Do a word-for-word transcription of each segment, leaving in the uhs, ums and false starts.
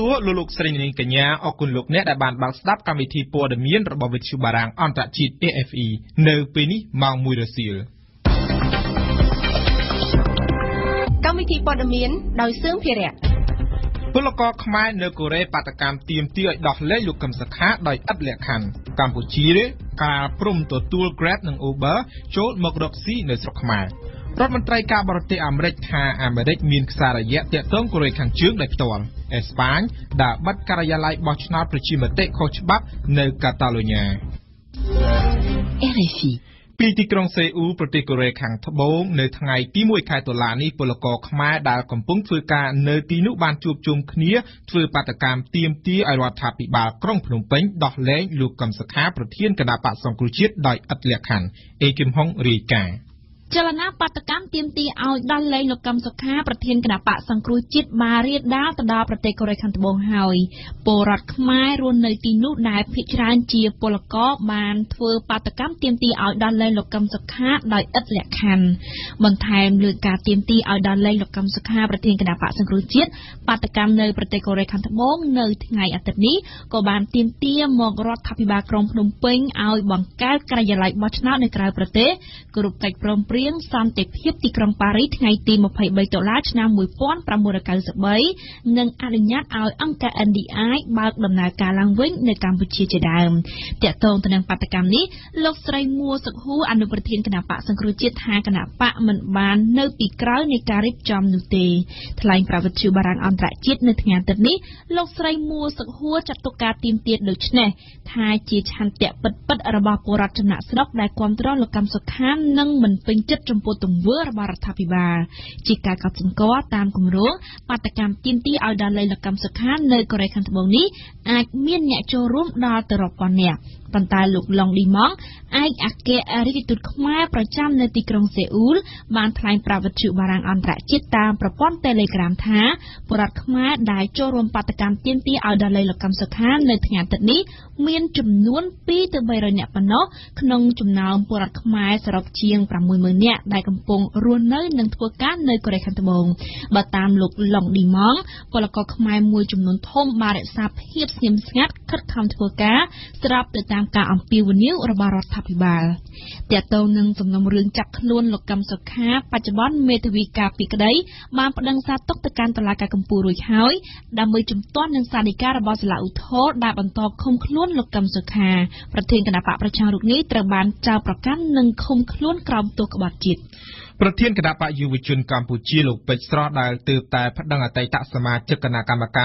A F E នៅពេលនេះម៉ោង មួយ រសៀល កម្មវិធីព័ត៌មានដោយសឿងភិរិយពលករខ្មែរនៅកូរ៉េបាតកម្មទាមទារឲ្យដោះលែងលោកកឹមសុខាដោយឥតលក្ខខណ្ឌកម្ពុជាការព្រមទទួល Grab និង Uber ចូលមករកស៊ីនៅស្រុកខ្មែររដ្ឋមន្ត្រីការបរទេសអាមេរិកថាអាមេរិកមានខ្សែរយៈទាក់ទងកូរ៉េខាងជើងដោយផ្ទាល់ អេស្ប៉ាញ ដាក់បិទការិយាល័យបោះឆ្នោតប្រជាមតិខុសច្បាប់នៅកាតាឡូញ៉ា ពីទីក្រុងសេអ៊ូលប្រទេសកូរ៉េខាងត្បូងនៅថ្ងៃទី មួយ ខែតុលានេះពលករខ្មែរដែលកំពុងធ្វើការនៅទីនោះបានជួបជុំគ្នាធ្វើបាតកម្មទាមទារឲ្យរដ្ឋាភិបាលក្រុងភ្នំពេញដោះលែងលោកកឹមសុខាប្រធានគណៈបក្សសង្គ្រោះជាតិដោយឥតលក្ខខណ្ឌ ឯកគឹមហុងរាយការណ៍ចលនាបាតកម្មទាមទារឲ្យដោះលែងលោកកឹមសុខាប្រធានគណៈបក្សសង្គ្រោះជាតិបានរៀបដាលទៅដល់ប្រទេសកូរ៉េខាងត្បូងហើយពលរដ្ឋខ្មែររស់នៅទីនោះដែលភាគច្រើនជាពលកករបានធ្វើបាតុកម្មទាមទារឲ្យដោលលែងលោកកឹមសុខាដោយឥតលក្ខខណ្ឌបន្ថែមលើការទាមទារឲ្យដោលលែងលោកកឹមសុខាប្រធានគណៈបក្សសង្គ្រោះជាតិបាតកម្មនៅប្រទេសកូរ៉េខាងត្បូងនៅថ្ងៃអាទិត្យនេះក៏បានទាមទារមករដ្ឋាភិបាលក្រុងភ្នំពេញឲ្យបង្កើតការិយាល័យបោះឆ្នោតនៅក្រៅប្រទេស គរុបកិច្ចព្រមព្រៀងសន្តិភាពទីក្រុងប៉ារីសថ្ងៃទី មួយ ខែតុលាឆ្នាំ និងអនុញ្ញាតឲ្យអង្គការ N D I បើកដំណើរការឡើងវិញនៅកម្ពុជាជាដើម ទីទីឲ្យដល់លេខលោកកម្មសុខានៅកូរ៉េខាងត្បូងនេះអាចមានអ្នកចូលរួមដល់ទៅរាប់ពាន់នាក់ប៉ុន្តែលោកឡុងឌីម៉ងឯកអគ្គរដ្ឋទូតខ្មែរប្រចាំនៅទីក្រុងសេអ៊ូលបានថ្លែងប្រាប់វិទ្យុបារាំងអន្តរជាតិតាមប្រព័ន្ធ Telegram ថា ពលករខ្មែរមួយចំនួនធំបានរក្សាភាពស្ងៀមស្ងាត់ខិតខំធ្វើការស្រាប់ទៅតាមការអំពាវនាវរបស់រដ្ឋាភិបាលទាក់ទងនឹងសំណុំរឿងចាក់ខ្លួនលោកកឹមសុខាបច្ចុុប្បន្នមេធាវីការពីក្តីបានប្តឹងសារទុកទៅកាន់តុលាការកំពូលរួចហើយដើម្បីជំទាស់នឹងសាលាការរបស់សាលាឧទ្ធរដែលបន្តឃុំខ្លួនលោកកឹមសុខាប្រធានគណៈបក្សប្រជាជនកម្ពុជាលោកពេជ្រស្រស់ដែល ទៅតាម ការរបស់លោកពេជ្រស្រស់និងគណៈបក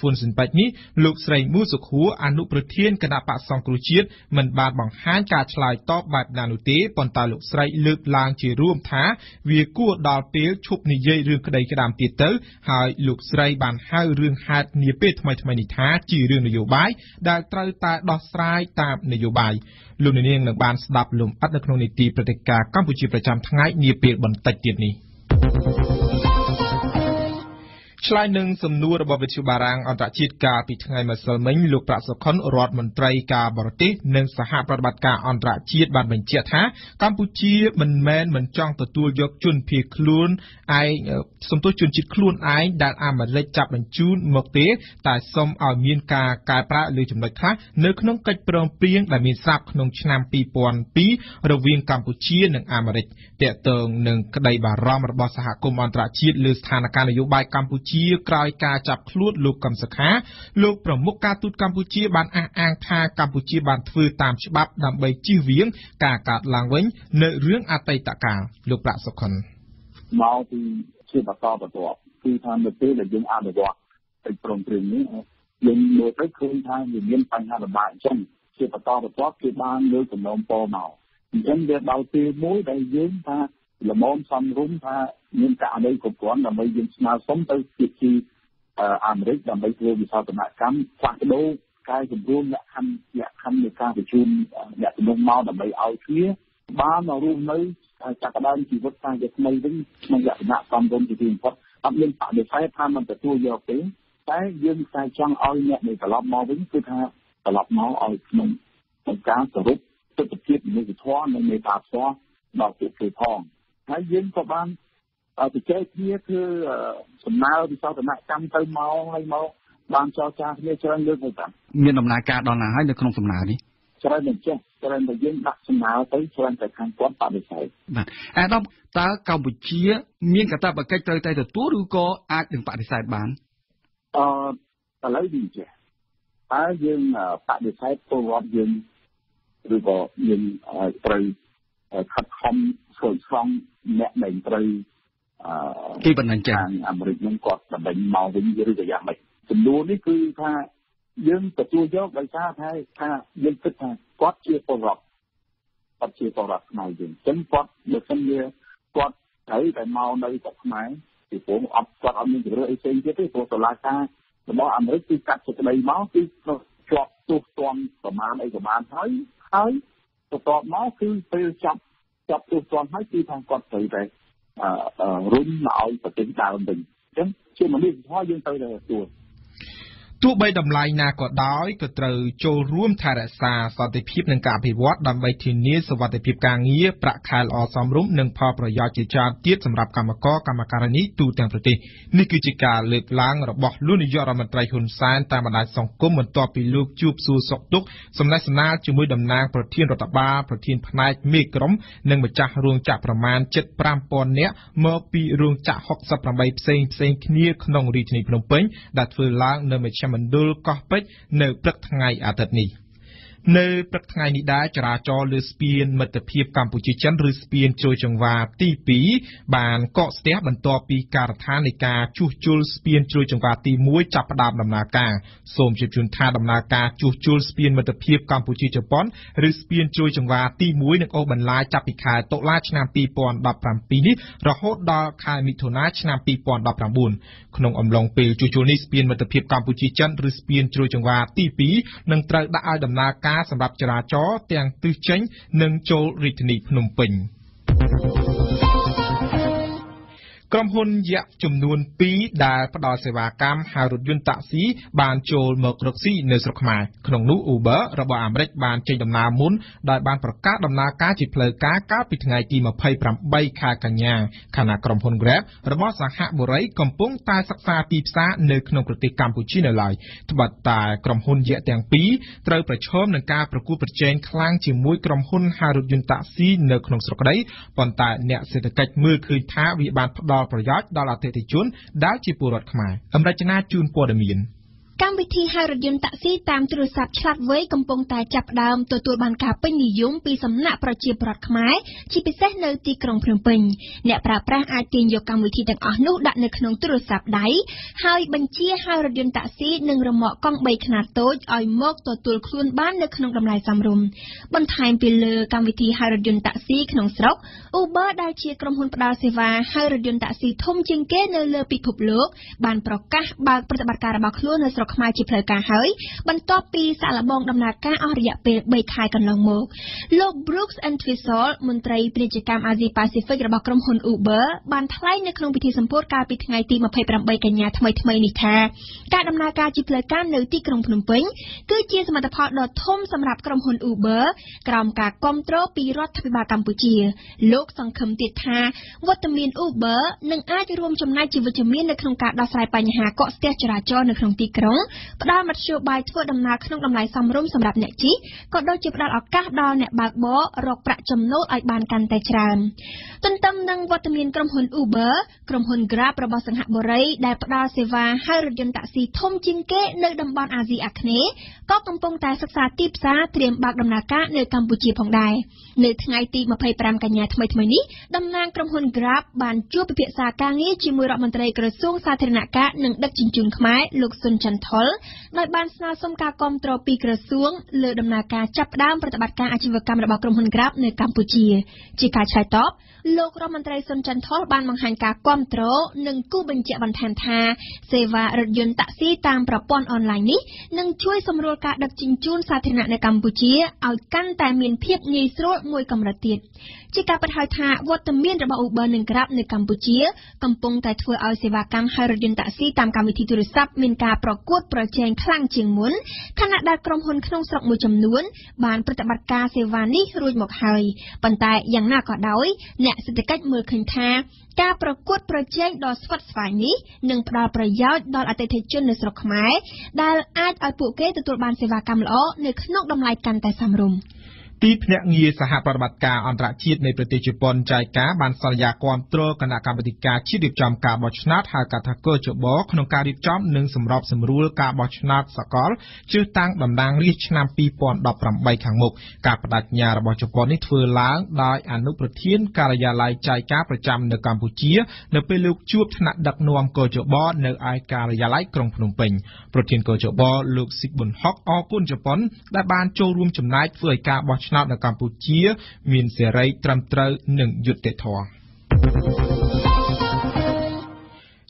ហ៊ុនស៊ិនប៉ិចនេះលោកស្រីមូសុខួរអនុប្រធានគណៈបកសង្គ្រោះជាតិមិនបានបង្ហាញការឆ្លើយតបបែបណានោះទេប៉ុន្តែលោកស្រីលើកឡើងជារួមថាវាគួរដល់ពេលឈប់និយាយរឿងក្តីក្តាមទៀតទៅហើយលោកស្រីបានហៅរឿងហេតុនាពេលថ្មីៗនេះថាជារឿងនយោបាយដែលត្រូវតែដោះស្រាយតាមនយោបាយលោកនាងនឹងបានស្ដាប់លំអិតនៅក្នុងនីតិព្រឹត្តិការណ៍កម្ពុជាប្រចាំថ្ងៃនាពេលបន្តិចទៀតនេះ ឆ្លើយនឹងសំណួររបស់វិទ្យុបារាំងអន្តរជាតិកាលពីថ្ងៃម្សិលមិញលោកប្រាក់សុខុនរដ្ឋមន្ត្រីការបរទេសនិងសហប្រតិបត្តិការអន្តរជាតិបានបញ្ជាក់ថាកម្ពុជាមិនមែនមិនចង់ទទួលយកជនភៀសខ្លួនឯក កម្ពុជាក្រោយការចាប់ខ្លួនលោកកឹមសុខាលោកប្រមុខការទូតកម្ពុជាបានអះអាងថាកម្ពុជាបានធ្វើតាមច្បាប់ដើម្បីជៀសវាងការកាត់ឡើងវិញនៅរឿងអតីតកាលលោកប្រាក់សុខុនមកពីជាបកបតបគឺថានៅពេលដែលយើងអនុវត្តកិច្ចព្រមព្រៀងនេះយើងមើលទៅឃើញថាវាមានបញ្ហាលំបាកអញ្ចឹងជាបន្តបន្ទាប់គឺបានលើកដំណំពោមក មានការអីគ្រប់គ្រាន់ដើម្បីយើងស្នើសុំទៅជាអាមេរិកដើម្បីធ្វើវិសោធនកម្មផ្លាស់ប្ដូរកាយសម្រួលលក្ខខណ្ឌលក្ខខណ្ឌនៃ ការប្រជុំអ្នកជំនុំមកដើម្បីឲ្យគ្នាបានមករួមនៅចាប់ផ្ដើមជីវិតសាជាថ្មីវិញក្នុងលក្ខណៈសំរុំជាទីបំផុតអត់មានបដិសេធថាមិនទទួលយកទេតែយើងតែចង់ឲ្យអ្នកនេះត្រឡប់មកវិញគឺថាត្រឡប់មកឲ្យក្នុងការសរុបទស្សនវិជ្ជានិយមធម៌និងមេត្តាធម៌ដល់ពួកគេផងហើយយើងក៏បានទៅចែកគ្នាគឺសំណើវិសោធនកម្មទៅមកហើយមកបានចរចាគ្នាច្រើនលើកទៅតាមមានដំណើរការដល់ណាហើយនៅក្នុងសំណើនេះច្រើនតែចេះច្រើនតែយើងដាក់សំណើទៅច្រើនតែខាងគាត់បដិសេធបាទអាដាមតើកម្ពុជាមានកតាបកិច្ចត្រូវតែទទួលឬក៏អាចនឹងបដិសេធបានអឺឥឡូវនេះចេះតើយើងបដិសេធពលរដ្ឋយើងឬក៏យើងត្រូវខិតខំស្វែងស្វងអ្នកដែលត្រូវគេបណ្ដឹងចាងអាមេរិកនឹងគាត់បណ្ដឹងមកវិញឬក៏យ៉ាងម៉េចចំនួននេះគឺថាយើងទទួលយកដោយសារថាថាយើងគិតថាគាត់ជាពលរដ្ឋគាត់ជាពលរដ្ឋខ្មែរយើងចឹងគាត់ដូចគ្នាគាត់ត្រូវតែមកនៅតែខ្មែរពីព្រោះអត់គាត់អត់មានជំរឿអីផ្សេងទៀតទេព្រោះតុលាការរបស់អាមេរិកគឺកាត់សេចក្តីមកគឺជាប់ទោសទណ្ឌប្រមាណអីប្រមាណហើយហើយបន្ទាប់មកគឺពេលចាប់ចាប់ទោសទណ្ឌហើយគឺថាគាត់ត្រូវតែអឺរុញមកឲ្យប្រទេសដើមវិញអញ្ចឹងជាមនុស្សធម៌យើងត្រូវតែទទួលទោះបីតម្លៃណាក៏ដោយក៏ត្រូវចូលរួមថែរក្សាសន្តិភាពនិងការអភិវឌ្ឍដើម្បីធានាសុវត្ថិភាពការងារប្រាក់ខែល្អសមរម្យនិងផលប្រយោជន៍ជាច្រើនទៀតសម្រាប់កម្មករកម្មការិនីទូទាំងប្រទេសនេះគឺជាការលើកឡើងរបស់លោកនាយករដ្ឋមន្ត្រីហ៊ុនសែនតាមបណ្ដាញសង្គមបន្ទាប់ពីលោកជួបសួរសុខទុក្ខសំណេះសំណាលជាមួយតំណាងប្រធានរដ្ឋបាលប្រធានផ្នែកមេក្រុមនិងម្ចាស់រោងចក្រប្រមាណ ជិត 五千 នាក់មកពីរោងចក្រហកសិបប្រាំបីផ្សេងផ្សេងគ្នាក្នុងរាជធានីភ្នំពេញដែលធ្វើឡើងនៅមជ្ឈមណ្ឌលកោះពេជ្រនៅព្រឹកថ្ងៃអាទិត្យនេះនៅព្រឹកថ្ងៃនេះដែរចរាចរណ៍លើស្ពានមិត្តភាពកម្ពុជាចិនឬស្ពានជយចង្វាទីពីរបានកកស្ទះបន្ទាប់ពីការដ្ឋាននៃការជួសជុលស្ពានជយចង្វាទីមួយចាប់ផ្ដើមដំណើរការសូមជម្រាបជូនថាដំណើរការជួសជុលស្ពានមិត្តភាពកម្ពុជាជប៉ុនឬស្ពានជយចង្វាទីមួយនឹងអូសបន្លាយចាប់ពីខែតុលាឆ្នាំពីរពាន់ដប់ប្រាំពីរនេះរហូតដល់ខែមិថុនាឆ្នាំពីរពាន់ដប់ប្រាំបួនក្នុងអំឡុងពេលជួសជុលនេះស្ពានមិត្តភាពកម្ពុជាចិនឬស្ពានជយចង្វាទីពីរនឹងត្រូវដាក់ឲ្យដំណើរការសម្រាប់ចរាចរណ៍ទាំងទិសចេញនិងចូលរាជធានីភ្នំពេញក្រុមហ៊ុនយក្សចំនួនពីរដែលផ្ដល់សេវាកម្មហៅរថយន្តតាក់ស៊ីបានចូលមករកស៊ីនៅស្រុកខ្មែរក្នុងនោះ Uber របស់អាមេរិកបានចេញដំណើរមុនដោយបានប្រកាសដំណើរការជាផ្លូវការកាលពីថ្ងៃទីម្ភៃប្រាំបីខែកញ្ញាខណៈក្រុមហ៊ុន Grab របស់សហបុរីកំពុងតែសិក្សាទីផ្សារនៅក្នុងប្រទេសកម្ពុជានៅឡើយត្បិតតែក្រុមហ៊ុនយក្សទាំងពីរត្រូវប្រឈមនឹងការប្រកួតប្រជែងខ្លាំងជាមួយក្រុមហ៊ុនហៅរថយន្តតាក់ស៊ីនៅក្នុងស្រុកដីប៉ុន្តែអ្នកសេដ្ឋកិច្ចមើលឃើញថាវាបានផ្ដល់ប្រយោជន៍ដល់អតិថិជនដែលជាពលរដ្ឋខ្មែរអមរជនាជូនព័ត៌មានកម្មវិធីហៅរថយន្តតាក់ស៊ីតាមទូរស័ព្ទឆ្លាតវៃកំពុងតែចាប់ផ្ដើមទទួលបានការពេញនិយមពីសំណាក់ប្រជាពលរដ្ឋខ្មែរជាពិសេសនៅទីក្រុងភ្នំពេញអ្នកប្រើប្រាស់អាចទាញយកកម្មវិធីទាំងអស់នោះដាក់នៅក្នុងទូរស័ព្ទដៃហើយបញ្ជាហៅរថយន្តតាក់ស៊ីនិងរ៉ឺម៉កកង់បីខ្នាតតូចឲ្យមកទទួលខ្លួនបាននៅក្នុងតម្លៃសមរម្យបន្ថែមពីលើកម្មវិធីហៅរថយន្តតាក់ស៊ីក្នុងស្រុក Uber ដែលជាក្រុមហ៊ុនផ្ដល់សេវាហៅរថយន្តតាក់ស៊ីធំជាងគេនៅលើពិភពលោកបានប្រកាសបើកប្រតិបត្តិការរបស់ខ្លួននៅខ្មែរជាផ្លូវការហើយបន្ទាប់ពីសាកល្បងដំណើរការអស់រយៈពេលបីខែកន្លងមកលោក Brooks and Twisall មន្ត្រីពាណិជ្ជកម្ម Asia Pacific របស់ក្រុមហ៊ុន Uber បានថ្លែងនៅក្នុងពិធីសម្ពោធកាលពីថ្ងៃទីម្ភៃប្រាំបីកញ្ញាថ្មីៗនេះថាការដំណើរការជាផ្លូវការនៅទីក្រុងភ្នំពេញគឺជាសមិទ្ធផលដ៏ធំសម្រាប់ក្រុមហ៊ុន Uber ក្រោមការគ្រប់គ្រងពីរដ្ឋាភិបាលកម្ពុជាលោកសង្ឃឹមទៀតថាវត្តមាន Uber នឹងអាចរួមចំណែកជាវិជ្ជមាននៅក្នុងការដោះស្រាយបញ្ហាកកស្ទះចរាចរណ៍នៅក្នុងទីក្រុងផ្ដល់មធ្យោបាយធ្វើដំណើរក្នុងតម្លៃសមរម្យសម្រាប់អ្នកជិះក៏ដូចជាផ្ដល់ឱកាសដល់អ្នកបើកបររកប្រាក់ចំណូលឲ្យបានកាន់តែច្រើនទន្ទឹមនឹងវត្តមានក្រុមហ៊ុន Uber ក្រុមហ៊ុន Grab របស់សហបុរីដែលផ្ដល់សេវាហៅរថយន្តតាក់ស៊ីធំជាងគេនៅតំបន់អាស៊ីអាគ្នេយ៍ក៏កំពុងតែសិក្សាទីផ្សារត្រៀមបើកដំណើរការនៅកម្ពុជាផងដែរនៅថ្ងៃទីម្ភៃប្រាំកញ្ញាថ្មីៗនេះតំណាងក្រុមហ៊ុន Grab បានជួបពិភាក្សាការងារជាមួយរដ្ឋមន្ត្រីក្រសួងសាធារណការនិងដឹកជញ្ជូនខ្មែរលោកស៊ុនច័ន្ទ ផលដោយបានស្នើសុំការគ្រប់គ្រងពីក្រសួងលើដំណើរការចាប់ផ្ដើមប្រតិបត្តិការអាជីវកម្មរបស់ក្រុមហ៊ុន Grab នៅកម្ពុជាជាការឆ្លើយតបលោករដ្ឋមន្ត្រីសុនចាន់ថុលបានបង្ហាញការគ្រប់គ្រងនិងគូបញ្ជាក់បន្ថែមថាសេវារថយន្តតាក់ស៊ីតាមប្រព័ន្ធអនឡាញនេះនឹងជួយសម្រួលការដឹកជញ្ជូនសាធារណៈនៅកម្ពុជាឲ្យកាន់តែមានភាពងាយស្រួលមួយកម្រិតទៀតជាការបញ្ជាក់ថាវត្តមានរបស់ Uber និង Grab នៅកម្ពុជាកំពុងតែធ្វើឲ្យសេវាកម្មហៅរថយន្តតាក់ស៊ីតាមកម្មវិធីទូរស័ព្ទមានការប្រកួតប្រជែងខ្លាំងជាងមុនខណៈដែលក្រុមហ៊ុនក្នុងស្រុកមួយចំនួនបានប្រតិបត្តិការសេវានេះរួចមកហើយប៉ុន្តែយ៉ាងណាក៏ដោយអ្នកសេដ្ឋកិច្ចមើលឃើញថាការប្រកួតប្រជែងដ៏ស្វិតស្វាញនេះនឹងផ្ដល់ប្រយោជន៍ដល់អតិថិជននៅស្រុកខ្មែរដែលអាចឲ្យពួកគេទទួលបានសេវាកម្មល្អនៅក្នុងតម្លៃកាន់តែសមរម្យទីភ្នាក់ងារសហប្រតិបត្តិការអន្តរជាតិនៃប្រទេសជប៉ុនចែកការបានសន្យាគាំទ្រគណៈកម្មាធិការជាតិរៀបចំការបោះឆ្នោតហៅកាត់ថាកោជបក្នុងការរៀបចំនិងសម្របសម្រួលការបោះឆ្នោតសកលជ្រើសតាំងតំណាងរាស្ត្រឆ្នាំពីរពាន់ដប់ប្រាំបីខាងមុខការបដិញ្ញារបស់ជប៉ុននេះធ្វើឡើងដោយអនុប្រធានការិយាល័យចែកការប្រចាំនៅកម្ពុជានៅពេលលោកជួបថ្នាក់ដឹកនាំកោជបនៅឯការិយាល័យក្រុងភ្នំពេញប្រធានកោជបលោកស៊ីកប៊ុនហុកអរគុណជប៉ុនដែលបានចូលរួមចំណាយធ្វើឲ្យការបោះឆ្នោតនៅកម្ពុជាមានសេរីត្រឹមត្រូវនិងយុត្តិធម៌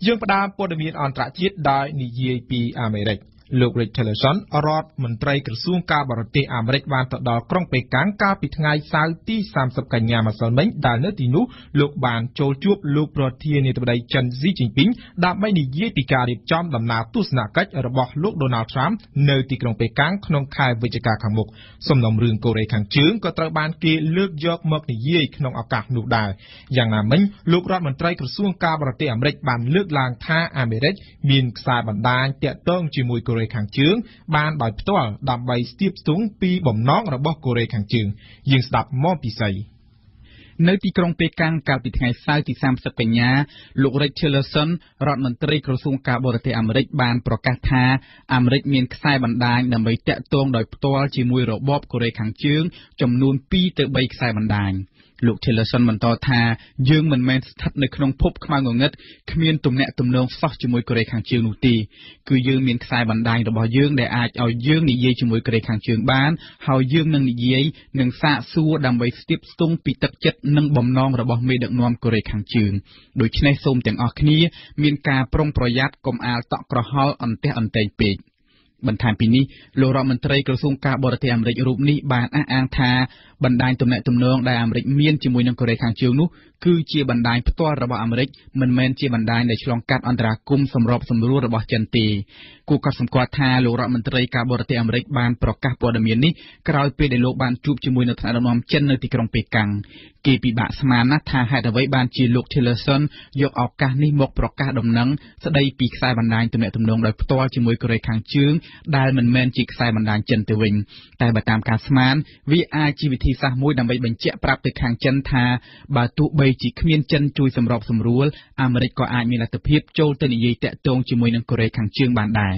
យើងផ្ដើមព័ត៌មានអន្តរជាតិដោយនិយាយពីអាមេរិកលោក Rick Tillerson រដ្ឋមន្ត្រីក្រសួងការបរទេសអាមេរិកបានទៅដល់ក្រុងប៉េកាំងកាលពីថ្ងៃសៅរ៍ទីសាមសិបកញ្ញាម្សិលមិញដែលនៅទីនោះលោកបានចូលជួបលោកប្រធានាធិបតីចិនស៊ីជីនពីងដើម្បីនិយាយពីការរៀបចំដំណើរទស្សនកិច្ចរបស់លោក Donald Trump នៅទីក្រុងប៉េកាំងក្នុងខែវិច្ឆិកាខាងមុខសំណុំរឿងកូរ៉េខាងជើងក៏ត្រូវបានគេលើកយកមកនិយាយក្នុងឱកាសនោះដែរយ៉ាងណាមិញលោករដ្ឋមន្ត្រីក្រសួងការបរទេសអាមេរិកបានលើកឡើងថាអាមេរិកមានខ្សែបណ្ដាញទាក់ទងជាមួយកូរ៉េខាងជើងបានដោយផ្ទាល់ដើម្បីស្ទាបស្ទង់ពីបំណងរបស់កូរ៉េខាងជើងយើងស្ដាប់មកពីស្អីនៅទីក្រុងប៉េកាំងកាលពីថ្ងៃសៅរ៍ទីសាមសិបកញ្ញាលោក Rex Tillerson រដ្ឋមន្ត្រីក្រសួងការបរទេសអាមេរិកបានប្រកាសថាអាមេរិកមានខ្សែបណ្ដាញដើម្បីតាក់ទងដោយផ្ទាល់ជាមួយរបបកូរ៉េខាងជើងចំនួនពីរទៅបីខ្សែបណ្ដាញលោក Tillerson បន្តថាយើងមិនមែនស្ថិតនៅក្នុងភពខ្មៅងងឹតគ្មានទំនាក់ទំនងសោះជាមួយកូរ៉េខាងជើងនោះទេគឺយើងមានខ្សែបណ្ដាញរបស់យើងដែលអាចឲ្យយើងនិយាយជាមួយកូរ៉េខាងជើងបានហើយយើងនឹងនិយាយនិងសាកសួរដើម្បីស្ទាបស្ទង់ពីទឹកចិត្តនិងបំណងរបស់មេដឹកនាំកូរ៉េខាងជើងដូច្នេះសូមទាំងអស់គ្នាមានការប្រុងប្រយ័ត្នកុំអាលតក់ក្រហល់អន្ទះអន្ទែងពេកបន្ថែមពីនេះលោករដ្ឋមន្ត្រីក្រសួងការបរទេសអាមេរិករូបនេះបានអះអាងថាបណ្ដាញទំនាក់ទំនងដែលអាមេរិកមានជាមួយនឹងកូរ៉េខាងជើងនោះគឺជាបណ្ដាញផ្ទាល់របស់អាមេរិកមិនមែនជាបណ្ដាញដែលឆ្លងកាត់អន្តរាគមន៍សម្របសម្រួលរបស់ចិនទេគួរកត់សម្គាល់ថាលោករដ្ឋមន្ត្រីការបរទេសអាមេរិកបានប្រកាសព័ត៌មាននេះក្រោយពេលដែលលោកបានជួបជាមួយនឹងថ្នាក់ដឹកនាំចិននៅទីក្រុងប៉េកាំងគេពិបាកស្មានណាស់ថាហេតុអ្វីបានជាលោក Tillerson យកឱកាសនេះមកប្រកាសដំណឹងស្ដីពីខ្សែបណ្ដាញទំនាក់ទំនងដោយផ្ទាល់ជាមួយកូរ៉េខាងជើងដែលមិនមែនជាខ្សែបណ្ដាញចិនទៅវិញតែបើតាមការស្មានវាអាចជាវិធីសាស្ត្រមួយដើម្បីបញ្ជាក់ប្រាប់ទៅខាងចិនថាបើទោះបីជាគ្មានចិនជួយសម្របសម្រួលអាមេរិកក៏អាចមានលទ្ធភាពចូលទៅនិយាយតាក់ទងជាមួយនឹងកូរ៉េខាងជើងបានដែរ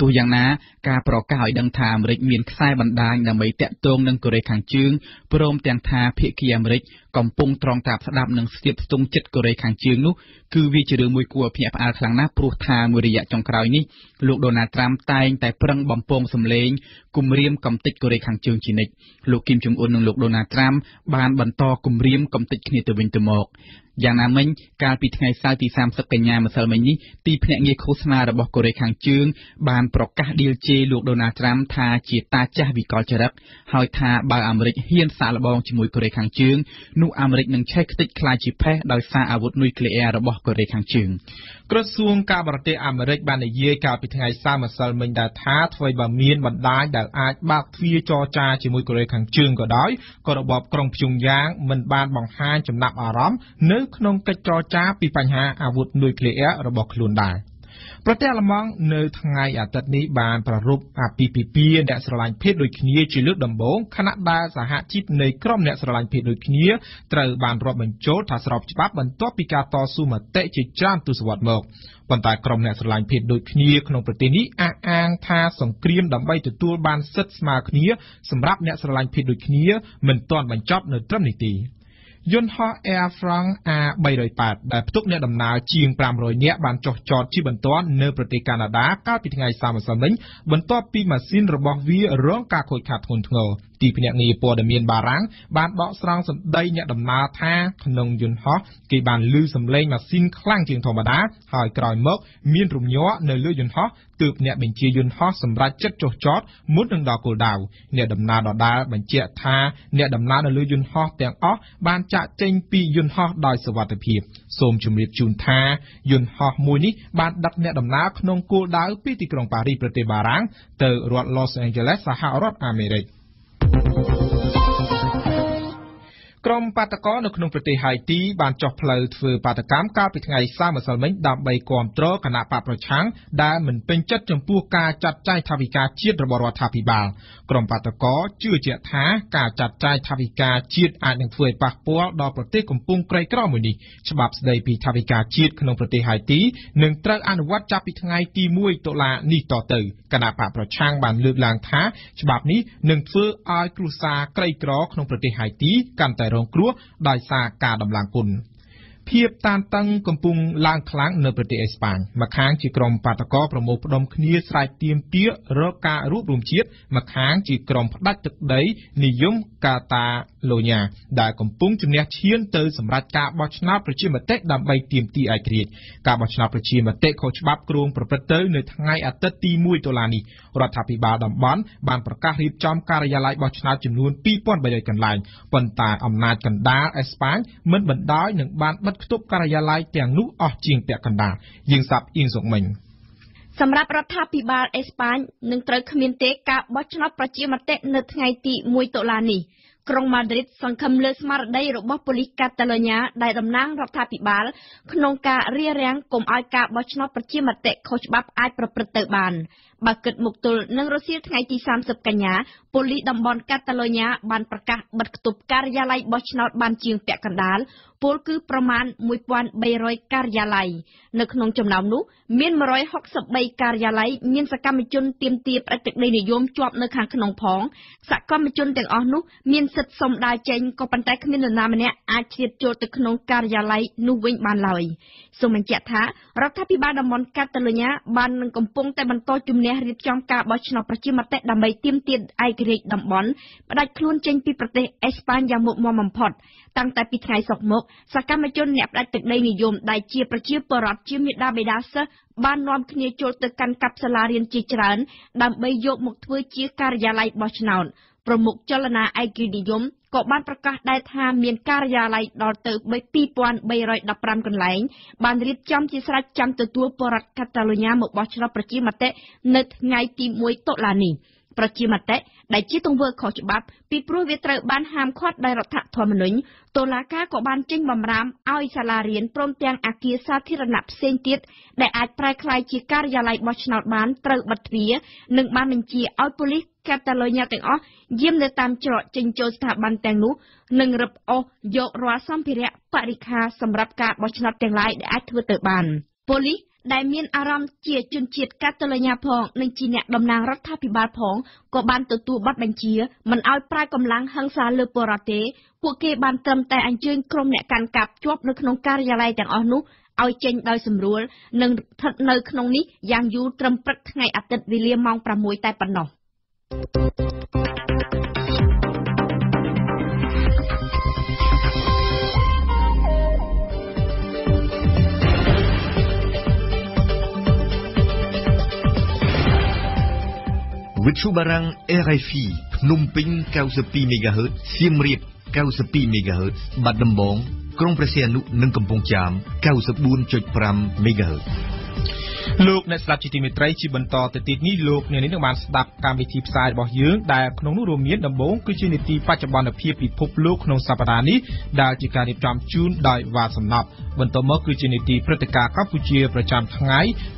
ទោះយ៉ាងណាការប្រកាសឲ្យដឹងថាអាមេរិកមានខ្សែបណ្ដាញដើម្បីតាក់ទងនឹងកូរ៉េខាងជើងព្រមទាំងថាភាគីអាមេរិកកំពុងត្រងត្រាប់ស្ដាប់និងស្ទាបស្ទង់ចិត្តកូរ៉េខាងជើងនោះគឺវាជារឿងមួយគួរឲ្យភ្ញាក់ផ្អើលខ្លាំងណាស់ព្រោះថាមួយរយៈចុងក្រោយនេះលោក Donald Trump តែងតែប្រឹងបំពងសម្លេងគំរាមកំទេចកូរ៉េខាងជើងជានិច្ចលោក Kim Jong Un និងលោក Donald Trump បានបន្តគំរាមកំទេចគ្នាទៅវិញទៅមកយ៉ាងណាមិញកាលពីថ្ងៃសៅរ៍ទីសាមសិបកញ្ញាម្សិលមិញនេះទីភ្នាក់ងារឃោសនារបស់កូរ៉េខាងជើងបានប្រកាសដៀលជេរលោក Donald Trump ថាជាតាចាស់វិកលចរិតហើយថាបើអាមេរិកហ៊ានសាកល្បងជាមួយកូរ៉េខាងជើងនោះអាមេរិកនឹងឆេះខ្ទេចខ្លាយជាផេះដោយសារអាវុធនុយក្លេអ៊ែររបស់កូរ៉េខាងជើងក្រសួងការបរទេសអាមេរិកបាននិយាយកាលពីថ្ងៃសៅរ៍ម្សិលមិញដែរថាថ្មីបើមានបណ្ដាញដែលអាចបើកទ្វារចរចាជាមួយកូរ៉េខាងជើងក៏ដោយក៏របបក្រុងព្យុងយ៉ាងមិនបានបង្ហាញចំណាប់អារម្មណ៍នៅក្នុងកិច្ចចរចាពីបញ្ហាអាវុធនុយក្លេអ៊ែររបស់ខ្លួនដែរប្រទេសអាល្លឺម៉ង់នៅថ្ងៃអាទិត្យនេះបានប្រារព្ធអាពាហ៍ពិពាហ៍អ្នកស្រឡាញ់ភេទដូចគ្នាជាលើកដំបូងខណៈដែលសហជីពនៃក្រុមអ្នកស្រឡាញ់ភេទដូចគ្នាត្រូវបានរាប់បញ្ចូលថាស្របច្បាប់បន្ទាប់ពីការតស៊ូមតិជាច្រើនទសវត្សរ៍មកប៉ុន្តែក្រុមអ្នកស្រឡាញ់ភេទដូចគ្នាក្នុងប្រទេសនេះអះអាងថាសង្គ្រាមដើម្បីទទួលបានសិទ្ធិស្មើគ្នាសម្រាប់អ្នកស្រឡាញ់ភេទដូចគ្នាមិនទាន់បញ្ចប់នៅត្រឹមនេះទេ ยนต์ฮอแอร์ฟรังอาใบลอยปัดแต่ทุกเนื้อดำนาจีงปรามลอยเนื้อบานจอดจอดที่บรรทุกเนื้อประเทศแคนาดาก้าวไปถึงไงสามสัปดาห์บรรทุกปีมาซินระบบวิร้องการขดขัดหุ่นเงาตีเป็นอย่างนี้พอดำเนินบารังบานเบาสร้างสันได้เนื้อดำนาท่าขนมยนต์ฮอกีบานลื้อสำเร็จมาซินคลั่งจีงธรรมดาหอยกรอยมกมีนรุ่มย้อเนื้อเลือดยนต์ฮอตืบเนื้อเป็นเชียยนต์ฮอสำหรับจัดจอดจอดมุดหนึ่งดอกกุหลาบเนื้อดำนาดอกดาเป็นเชียท่าเนื้อดำนาเนื้อเลือดยนต์ฮอแตงอ๊อบานจะเจงปียนต์ฮอดอยสวัสดิภีสมชุมเรียบจุนท่ายนต์ฮอมูนิบานดักเนื้อดำนาขนมกุหลาบปีติกรงปารีประเทศบารังเตอร์รัฐลอสแองเจลิสสหรัฐอเมริกกรมปาตกรในขนมประเทศไฮตีบานจอกเพลย์ฝืนปาตกรรมก้าวไปทางไอซ่าเหมือนสมัยดำใบกรมโตรขณะปราบประชังได้เหมือนเป็นจัดจำพูกาจัดใจทวิกาเชียดระบรวทาพิบาลกรมปาตกรชื่อเจ้าท้ากาจัดใจทวิกาเชียดอาจหนึ่งฝืนปากปัวดอกประเทศกุมปุ่งไกรกล้ามือดีฉบับใดปีทวิกาเชียดขนมประเทศไฮตีหนึ่งตระอนุวัตจับไปทางไอตีมวยตุลาหนีต่อเตยขณะปราบประชังบานเลือกลางท้าฉบับนี้หนึ่งฝืนอายกรุซาไกรกล้าขนมประเทศไฮตีกันแต่กลัวได้สาการดำลังคุณเพียบตานตั้งกำปุงล่างคลังในประเทศเอสปานมาค้างจีกรมปาตกอประมวลพนมคณีสายเตียมเตี้ยรอการูปรวมเชียดมาค้างจีกรมดัดตึกได้นิยมกาตาโลญาได้กำปุงจุนเนียเชียนเตอร์สำรัดกาบอชนาประชิมเตะดำใบเตียมตีไอเทียกาบอชนาประชิมเตะเขาฉบับกรงประประเตอร์ในทางไงอัตตีมวยตัวลานีรัฐพิบาลดำบ้านบานประกาศรีบจอมการยาไลบอชนาจำนวนปีป้อนใบเลยกันลายปนตาอำนาจกันดาเอสปานเหมือนบรรดาหนึ่งบานกตุบการยาไลเตียงนุออกจีงเปียกันดายิงสับยิงส่งมันสำหรับรัฐพิบาลเอสปานหนึ่งตระขมิ้นเตกะบอชนอประจิมาเตนทไงตีมวยตุลานีกรุงมาดริดสังคมเลสมาร์ได้รบบุลิกาตาลเนียได้ดำนั่งรัฐพิบาลขนงกาเรียเรียงกลมอากาบอชนอประจิมาเตโคชบับไอประประเตบานบักเกิดมุกตุลนังรัสเซียทไงตีสามสิบกันยาปุลิดัมบอนกาตาลเนียบานประกาศบัดตุบการยาไลบอชนอบานจีงเปียกันดาปูลคือประมาณมวยปวนใบร้อยการยาไลในขนมจำนำนุเมียนร้อยหกสิบใบการยาไลเมียนสกัมจุนเตรียมตีประจักษ์ในนิยมจวบในขางขนมพองสกัมจุนแต่งอนุเมียนสิทธิ์สมได้เจนก็ปันใจขมิ้นนามเนี่ยอาเจียดโจตขนมการยาไลนุวิ่งบานลอยสมัยเจ้าท้ารัฐพิบาลดมอนกาตาลุญะบานกำปงแต่บรรโตจุมเนียริบจอมกาบอชนอประชิมเตะดำใบเตียมเตียนไอเกรกดำบอนประดับคลุนเจนปีประเทศเอสปานยามุมมัมพอดตั้งแต่ปีไทยสกมกสักการะจนเนี่ยได้ตึกในนิยมได้เชียประเชียปรอดเชียมิดาเบดาเซบ้านนอมคเนโจตึกกันกับสลาเรียนจีจรันดำใบโยกมุกทวีเชียการยาไลบอชนอนประมุขเจรนาไอเกรกนิยมก็บ้านประกาศได้ทำเมียนการยาไลดอเตอร์ใบปีปวนใบรอยดับรำกันไหลบ้านริบจำจีสระจำตัวปรอดคาตาลุญาหมกบอชนอประชิมเตะเนตไงตีมวยโตลานีประชิมเตะได้ชี้ตรงเวอร์ขอฉบับปีปรูเวตรบ้านหามคอดได้รัฐธรรมนุนตัวลากาก็บ้านจิ้งบำรามเอาอิสลาเรียนปรมเตียงอาเกียซาที่ระนับเซนติดได้อาจปลายคลายจีการยาไลบอชนอดบ้านเตอร์บัตเวียหนึ่งบ้านมันจีเอาปุลิแคตาลอยาแต่งอ้อเยี่ยมเดินตามจรจิงโจสถาบันแต่งนุหนึ่งรับโอโยรัวซ้อมพิเรปริคาสำหรับการบอชนอดแต่งไลได้อาจทั่วเตอร์บ้านปุลิได้เมียนอารมณ์เจียจุนเจียดกัตเลญาพองในจีเนะดำนางรัฐพิบาลพองก็บานตัวตัวบัดบัญชีมันเอาปลายกำลังหังซาเลปราเตพวกเกบานเติมแต่อันจึงกรมเนะการกับจวบในขนมการยาไลแต่งอนุเอาเจนโดยสำรวจหนึ่งทัดในขนมนี้ยังอยู่ตรมปรักไงอัตติเลียมองประมวยแต่ปนองวิทยุบารัง อาร์ เอฟ ไอ พนมเปญ เก้าสิบสอง เมกะเฮิรตซ์ เสียมเรียบ เก้าสิบสอง เมกะเฮิรตซ์ บัดดำบองกรุงประเทศอนุนึ่งกำปงจาม เก้าสิบสี่จุดห้า เมกะเฮิรตซ์โลกในสลับจิตมิตรชีบันต่อแต่ติดนี้โลกเนี่ยนิยมสลับการวิธีสายบอกยืงได้ขนมนุ่มเมียนดำบงคือชนิดที่ปัจจุบันเพียบปิดพบโลกขนมสัปดาห์นี้ได้จากการจำจูนได้ว่าสำนับบันต่อเมื่อคือชนิดที่พฤติการกัมพูชีประจำทั้งไง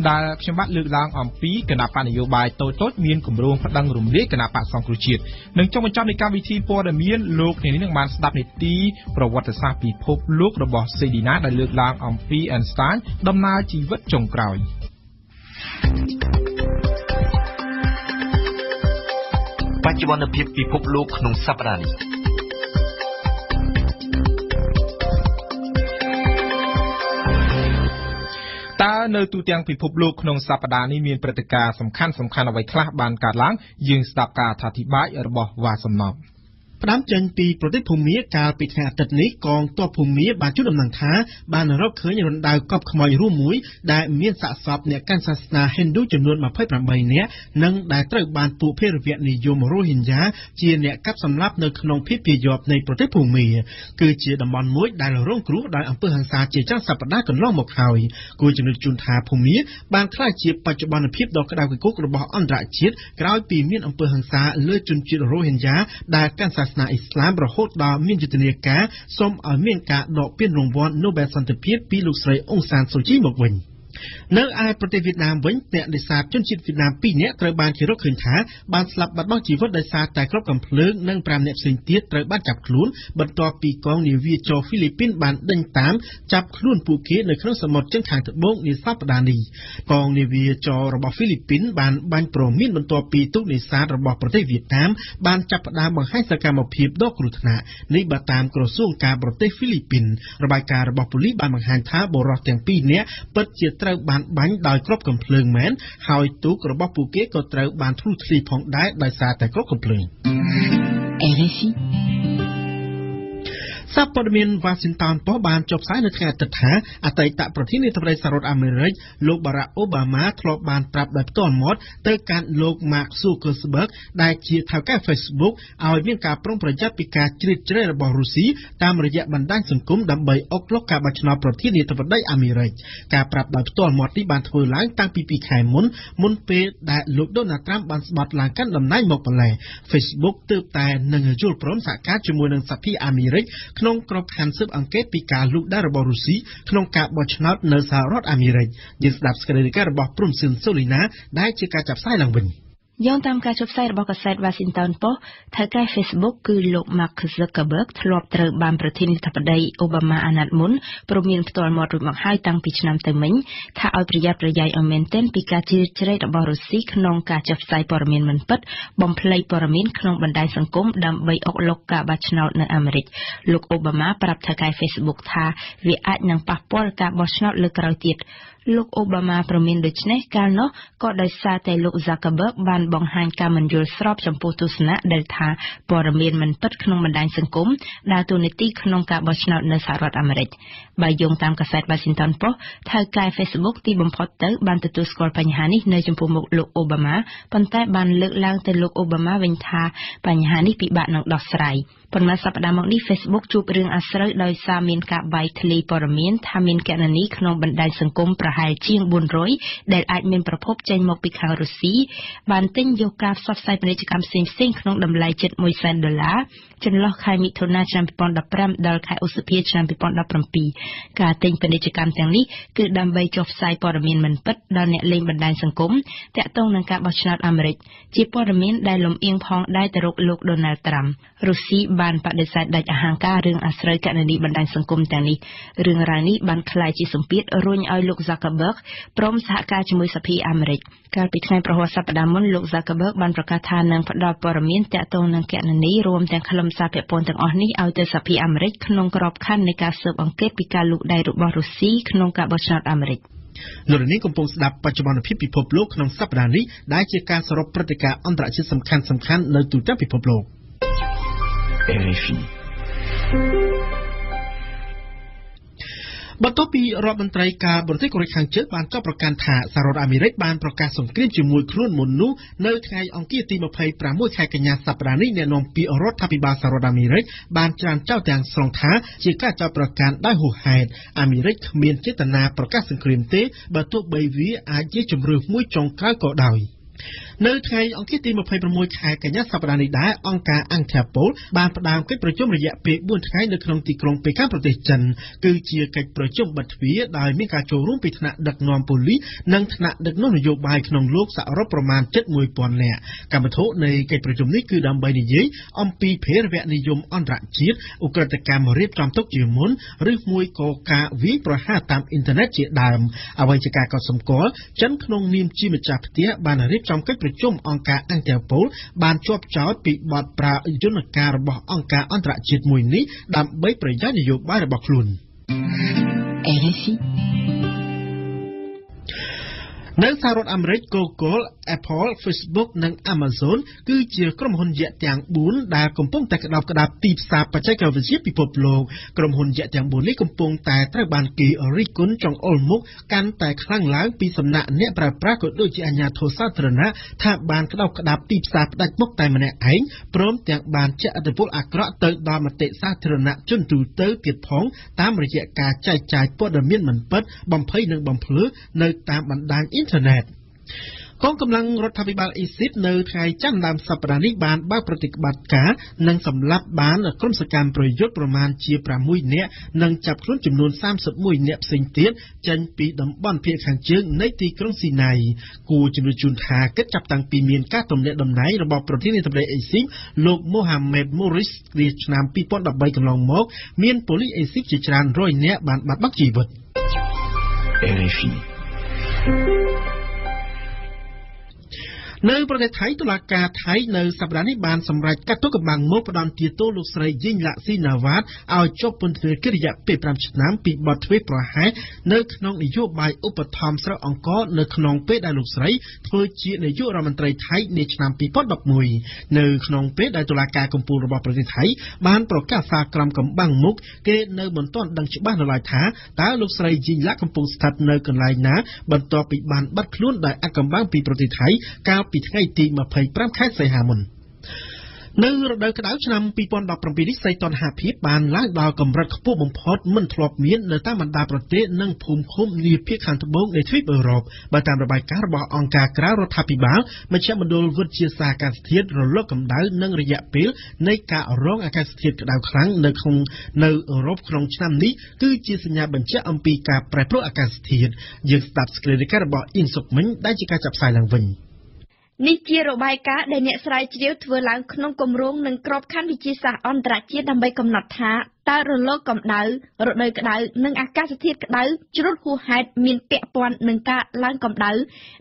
ได้ชำระเลือกล้างอ่ำปีกระนาบนโยบายโตโต้เมียนกลุ่มรวมพัดดังรวมเรียกกระนาบสองครูชีดหนึ่งจงมันจำในการวิธีปอดเมียนโลกเนี่ยนิยมสลับในตีประวัติศาสตร์ปิดพบโลกระบบเซดีนาได้เลือกล้างอ่ำปีแอนสตันดำนาชีวิตจงกล่าวปัจจุบันเพียบพิภพโลกขนมสัปดาห์นี้ នៅទូទាំងពិភពលោកក្នុងសប្តាហ៍នេះមានព្រឹត្តិការណ៍សំខាន់សំខាន់អ្វីខ្លះបានកើតឡើងយើងស្ដាប់ការអធិប្បាយរបស់វ៉ាសំណប់ផ្ដើមចេញពីប្រទេសភូមាកាលពីថ្ងៃអាទិត្យនេះកងទ័ពភូមាបានជូនដំណឹងថាបានរកឃើញរណ្ដៅកប់ខ្មោចរួមមួយដែលមានសាកសពអ្នកកាន់សាសនាហិណ្ឌូចំនួនtwenty-eightនាក់និងដែលត្រូវបានពួកភេរវនិយមរ៉ូហិញយ៉ាជាអ្នកកាប់សម្លាប់នៅក្នុងភូមិពាយ័ព្យនៃប្រទេសភូមាគឺជាតំបន់មួយដែលរងគ្រោះដោយអំពើហិង្សាជាច្រើនសប្តាហ៍កន្លងមកហើយគួរជំនុំជូនថាភូមាបានក្លាយជាបច្ចុប្បន្នភាពដ៏ក្តៅគគុករបស់អន្តរជាតិក្រោយពីមានអំពើហិង្សាលើជនជាតិរ៉ូហិញយ៉ាដែលកាន់សាសនាអ៊ីស្លាមរហូតដល់មានយុទ្ធនាការសូមឲ្យមានការដកពានរង្វាន់ Nobel សន្តិភាពពីលោកស្រីអ៊ុងសានសូជីមកវិញនៅឯប្រទេសវៀតណាមវិញអ្នកនេសាទជនជាតិវៀតណាមtwoនាក់ត្រូវបានគេរកឃើញថាបានស្លាប់បាត់បង់ជីវិតដោយសារតែគ្រាប់កាំភ្លើងនិងfiveនាក់ផ្សេងទៀតត្រូវបានចាប់ខ្លួនបន្ទាប់ពីកងនាវាចរហ្វីលីពីនបានដេញតាមចាប់ខ្លួនពួកគេនៅក្នុងសមុទ្រចិនខាងត្បូងនាសប្តាហ៍នេះកងនាវាចររបស់ហ្វីលីពីនបានបាញ់ព្រមានបន្ទាប់ពីទូកនេសាទរបស់ប្រទេសវៀតណាមបានចាប់ផ្ដើមបង្ហាញសកម្មភាពដ៏គ្រោះថ្នាក់នេះបើតាមក្រសួងការបរទេសហ្វីលីពីនរបាយការណ៍របស់ប៉ូលីសបានបង្ហាញថាបុរសទាំងtwoនាក់ពិតជាត្រូវបានបាញ់ដោយគ្រាប់កាំភ្លើងមែនហើយទូករបស់ពួកគេក៏ត្រូវបានធ្លុះធ្លីផងដែរដោយសារតែគ្រាប់កាំភ្លើង អារ អេហ្វ អ៊ី សារព័ត៌មាន Washington Post បានចុះផ្សាយនៅថ្ងៃអាទិត្យថាអតីតប្រធានាធិបតីសហរដ្ឋអាមេរិកលោក Barack Obama ធ្លាប់បានប្រាប់ដោយផ្ទាល់មាត់ទៅកាន់លោក Mark Zuckerberg ដែលជាថៅកែ Facebook ឲ្យមានការប្រុងប្រយ័ត្នពីការជ្រៀតជ្រែករបស់រុស្ស៊ីតាមរយៈបណ្ដាញសង្គមដើម្បីអុកឡុកការបោះឆ្នោតប្រធានាធិបតីអាមេរិកការប្រាប់ដោយផ្ទាល់មាត់នេះបានធ្វើឡើងតាំងពីtwoខែមុនមុនពេលដែលលោក Donald Trump បានស្បត់ឡើងកាន់តំណែងមកម្ល៉េះ Facebook ទើបតែនឹងយល់ព្រមសហការជាមួយនឹងសភាអាមេរិកក្នុងក្របខ័ណ្ឌស៊ើបអង្កេតពីការលូកដៃរបស់រុស្ស៊ីក្នុងការបោះឆ្នោតនៅសហរដ្ឋអាមេរិកយើងស្ដាប់សេចក្តីរាយការណ៍របស់ព្រំស៊ិនសូលីណាដែលជាការចាប់ផ្សាយឡើងវិញយោងតាមការចុះផ្សាយរបស់កាសែត Washington Post ថៅកែ Facebook គឺលោក Mark Zuckerberg ធ្លាប់ត្រូវបានប្រធានាធិបតី Obama អាណត្តិមុនព្រមមានផ្ទាល់មាត់រួចមកហើយតាំងពីឆ្នាំទៅមិញថាឲ្យប្រយ័ត្នប្រយែងឲ្យមែនទែនពីការជ្រៀតជ្រែករបស់រុស្ស៊ីក្នុងការចុះផ្សាយព័ត៌មានមិនពិតបំភ្លៃព័ត៌មានក្នុងបណ្ដាញសង្គមដើម្បីអុកឡុកការបោះឆ្នោតនៅអាមេរិកលោក Obama ប្រាប់ថៅកែ Facebook ថាវាអាចនឹងប៉ះពាល់ការបោះឆ្នោតលើកក្រោយទៀតលោកអូបាម៉ាប្រមានដូច្នេះកាលនោះក៏ដោយសារតែលោក Zuckerberg បានបង្ហាញការមិនយល់ស្របចំពោះទស្សនៈដែលថាព័ត៌មានមិនពិតក្នុងបណ្ដាញសង្គមដើរតួនាទីក្នុងការបោះឆ្នោតនៅសហរដ្ឋអាមេរិកបើយោងតាមកាសែត Washington Post ថៅកែ Facebook ទីបំផុតទៅបានទទួលស្គាល់បញ្ហានេះនៅចំពោះមុខលោកអូបាម៉ាប៉ុន្តែបានលើកឡើងទៅលោកអូបាម៉ាវិញថាបញ្ហានេះពិបាកនឹងដោះស្រាយប៉ុន្តែសប្តាហ៍មកនេះ Facebook ជួបរឿងអាស្រូវដោយសារមានការវាយធ្លាយព័ត៌មានថាមានកណនីក្នុងបណ្ដាញសង្គមប្រហែលជាងfour hundredដែលអាចមានប្រភពចេញមកពីខាងរុស្ស៊ីបានទិញយកការផ្សព្វផ្សាយពាណិជ្ជកម្មផ្សេងៗក្នុងតម្លៃជិតone cent dollarចន្លោះខែមិថុនាឆ្នាំtwenty fifteenដល់ខែឧសភាឆ្នាំtwenty seventeenការទិញពាណិជ្ជកម្មទាំងនេះគឺដើម្បីចុះផ្សាយព័ត៌មានមិនពិតដល់អ្នកលេងបណ្ដាញសង្គមទាក់ទងនឹងការបោះឆ្នោតអាមេរិកជាព័ត៌មានដែលលំអៀងផងដែរទៅរកលោក Donald Trump រុស្ស៊ីបានបដិសេធដាច់អហង្ការរឿងអាស្រូវកណនីបណ្ដាញសង្គមទាំងនេះរឿងរ៉ាវនេះបានក្លាយជាសម្ពាធរុញឲ្យលោក Zuckerberg ព្រមសហការជាមួយសភាអាមេរិកកាលពីថ្ងៃប្រហ័សសប្តាហ៍មុនលោក Zuckerberg បានប្រកាសថានឹងផ្តល់ព័ត៌មានទាក់ទងនឹងកណនីរួមទាំងខ្លឹមសារពាក់ព័ន្ធទាំងអស់នេះឲ្យទៅសភាអាមេរិកក្នុងក្របខ័ណ្ឌនៃការស៊ើបអង្កេតពីការលូកដៃរបស់រុស្ស៊ីក្នុងការបោះឆ្នោតអាមេរិកលោកនាងកំពុងស្ដាប់បច្ចុប្បន្នភាពពិភពលោកក្នុងសប្តាហ៍នេះដែលជាការសរុបព្រឹត្តិការណ៍អន្តរជាតិសំខាន់សំខាន់នៅទូទាំងពិភពលោកបន្ទាប់ពីរដ្ឋមន្ត្រីការបរទេសកូរ៉េខាងជើងបានចោទប្រកាន់ថាសហរដ្ឋអាមេរិកបានប្រកាសសង្គ្រាមជាមួយខ្លួនមុននោះនៅថ្ងៃអង្គារទីtwenty-sixខែកញ្ញាសប្តាហ៍នេះអ្នកនាំពាក្យរដ្ឋាភិបាលសហរដ្ឋអាមេរិកបានច្រានចោទទាំងស្រុងថាជាការចោទប្រកាន់ដោយហួសហេតុអាមេរិកគ្មានចេតនាប្រកាសសង្គ្រាមទេបើទោះបីវាអាចជាជំរឿសមួយចុងក្រោយក៏ដោយនៅថ្ងៃអង្គារទីtwenty-sixខែកញ្ញាសប្តាហ៍នេះដែរអង្គការ Interpol បានផ្ដើមកិច្ចប្រជុំរយៈពេលfourថ្ងៃនៅក្នុងទីក្រុងប៉េកាំងប្រទេសចិនគឺជាកិច្ចប្រជុំបិទទ្វារដោយមានការចូលរួមពីថ្នាក់ដឹកនាំប៉ូលីសនិងថ្នាក់ដឹកនាំនយោបាយក្នុងលោកសរុបប្រមាណជិត one thousand នាក់កម្មវិធីនៃកិច្ចប្រជុំនេះគឺដើម្បីនិយាយអំពីភេរវនិយមអន្តរជាតិឧក្រិដ្ឋកម្មរៀបចំទុកជាមុនឬមួយក៏ការវាយប្រហារតាមអ៊ីនធឺណិតជាដើមអ្វីជាការកត់សម្គាល់ចិនក្នុងនាមជាម្ចាស់ផ្ទះបានរៀបចំកិច្ចប្រជុំអង្គការ Interpol បានជាប់ចោទពីបទប្រើយន្តការរបស់អង្គការអន្តរជាតិមួយនេះដើម្បីប្រយោជន៍នយោបាយរបស់ខ្លួន នៅសហរដ្ឋអាមេរិក Google, Apple, Facebook និង Amazon គឺជាក្រុមហ៊ុនយក្សទាំងបួនដែលកំពុងតែក្តោបក្តាប់ទីផ្សារបច្ចេកវិទ្យាពិភពលោកក្រុមហ៊ុនយក្សទាំងបួននេះកំពុងតែត្រូវបានគេរិះគន់ចង្អុលមុខកាន់តែខ្លាំងឡើងពីសំណាក់អ្នកប្រើប្រាស់ក៏ដូចជាអាជ្ញាធរសាធារណៈថាបានក្តោបក្តាប់ទីផ្សារផ្ដាច់មុខតែម្នាក់ឯងព្រមទាំងបានជះឥទ្ធិពលអាក្រក់ទៅដល់មតិសាធារណៈជនទូទៅទៀតផងតាមរយៈការចែកចាយព័ត៌មានមិនពិតបំភ័យនិងបំភ្លឺនៅតាមបណ្ដាញអ៊ីនធឺណិតកងកម្លាំងរដ្ឋាភិបាលអ៊ីស៊ីតនៅថ្ងៃច័ន្ទដើមសប្តាហ៍នេះបានបើកប្រតិបត្តិការនិងសម្លាប់បានក្រុមសកម្មប្រយុទ្ធប្រមាណជាប្រាំមួយនាក់និងចាប់ខ្លួនចំនួនសាមសិបមួយនាក់ផ្សេងទៀតចេញពីតំបន់ភាគខាងជើងនៃទីក្រុងស៊ីណៃគូជំនួយជូនថាគិតចាប់តាំងពីមានការទម្លាក់តំណែងរបស់ប្រធានាធិបតីអ៊ីស៊ីតលោកមូហាម៉េតមូរីសពីឆ្នាំពីរពាន់ដប់បីកន្លងមកមានប៉ូលីសអ៊ីស៊ីតជាច្រើនរយនាក់បានបាត់បង់ជីវិត អារ អេហ្វអ៊ីនៅប្រទេសថៃតុលាការថៃនៅសប្តាហ៍នេះបានសម្រេចកាត់ទោសកម្បាំងមកផ្ដន្ទាទោសលោកស្រីយីងឡាក់ស៊ីណាវ៉ាតឲ្យជាប់ពន្ធនាគាររយៈពេលប្រាំឆ្នាំពីបទធ្វេសប្រហែសនៅក្នុងនយោបាយឧបត្ថម្ភស្រុកអង្គរនៅក្នុងពេលដែលលោកស្រីធ្វើជានាយករដ្ឋមន្ត្រីថៃនាឆ្នាំពីរពាន់ដប់មួយនៅក្នុងពេលដែលតុលាការកំពូលរបស់ប្រទេសថៃបានប្រកាសសាលក្រមកម្បាំងមុខគេនៅមិនទាន់ដឹងច្បាស់នៅឡើយថាតើលោកស្រីយីងឡាក់កំពុងស្ថិតនៅកន្លែងណាបន្ទាប់ពីបានបាត់ខ្លួនដោយអាកម្បាំងពីប្រទេសថៃកាលពីថ្ងៃទីម្ភៃប្រាំខែសីហាមុននៅរដូវក្តៅឆ្នាំពីរពាន់ដប់ប្រាំពីរនេះសីតុណ្ហភាពបានឡើងដល់កម្រិតខ្ពស់បំផុតមិនធ្លាប់មាននៅតាមបណ្ដាប្រទេសនិងភូមិឃុំនាភាគខាងត្បូងនៃទ្វីបអឺរ៉ុបបើតាមរបាយការណ៍របស់អង្គការក្រៅរដ្ឋាភិបាលមជ្ឈមណ្ឌលវិទ្យាសាស្ត្រអាកាសធាតុរលកកម្ដៅនិងរយៈពេលនៃការរងអាកាសធាតុក្តៅខ្លាំងនៅក្នុងនៅអឺរ៉ុបក្នុងឆ្នាំនេះគឺជាសញ្ញាបញ្ជាក់អំពីការប្រែប្រួលអាកាសធាតុយើងស្ដាប់សេចក្តីរាយការណ៍របស់អ៊ីនសុកមិញដែលជាការចាត់ផ្សាយឡើងវិញនេះជារបាយការណ៍ដែលអ្នកស្រាវជ្រាវធ្វើឡើងក្នុងគម្រោងនិងក្របខ័ណ្ឌវិទ្យាសាស្ត្រអន្តរជាតិដើម្បីកំណត់ថាតើរលកកម្ដៅរដូវក្ដៅនិងអាកាសធាតុក្ដៅជ្រុលហួសហេតុមានពាក់ព័ន្ធនឹងការឡើងកម្ដៅ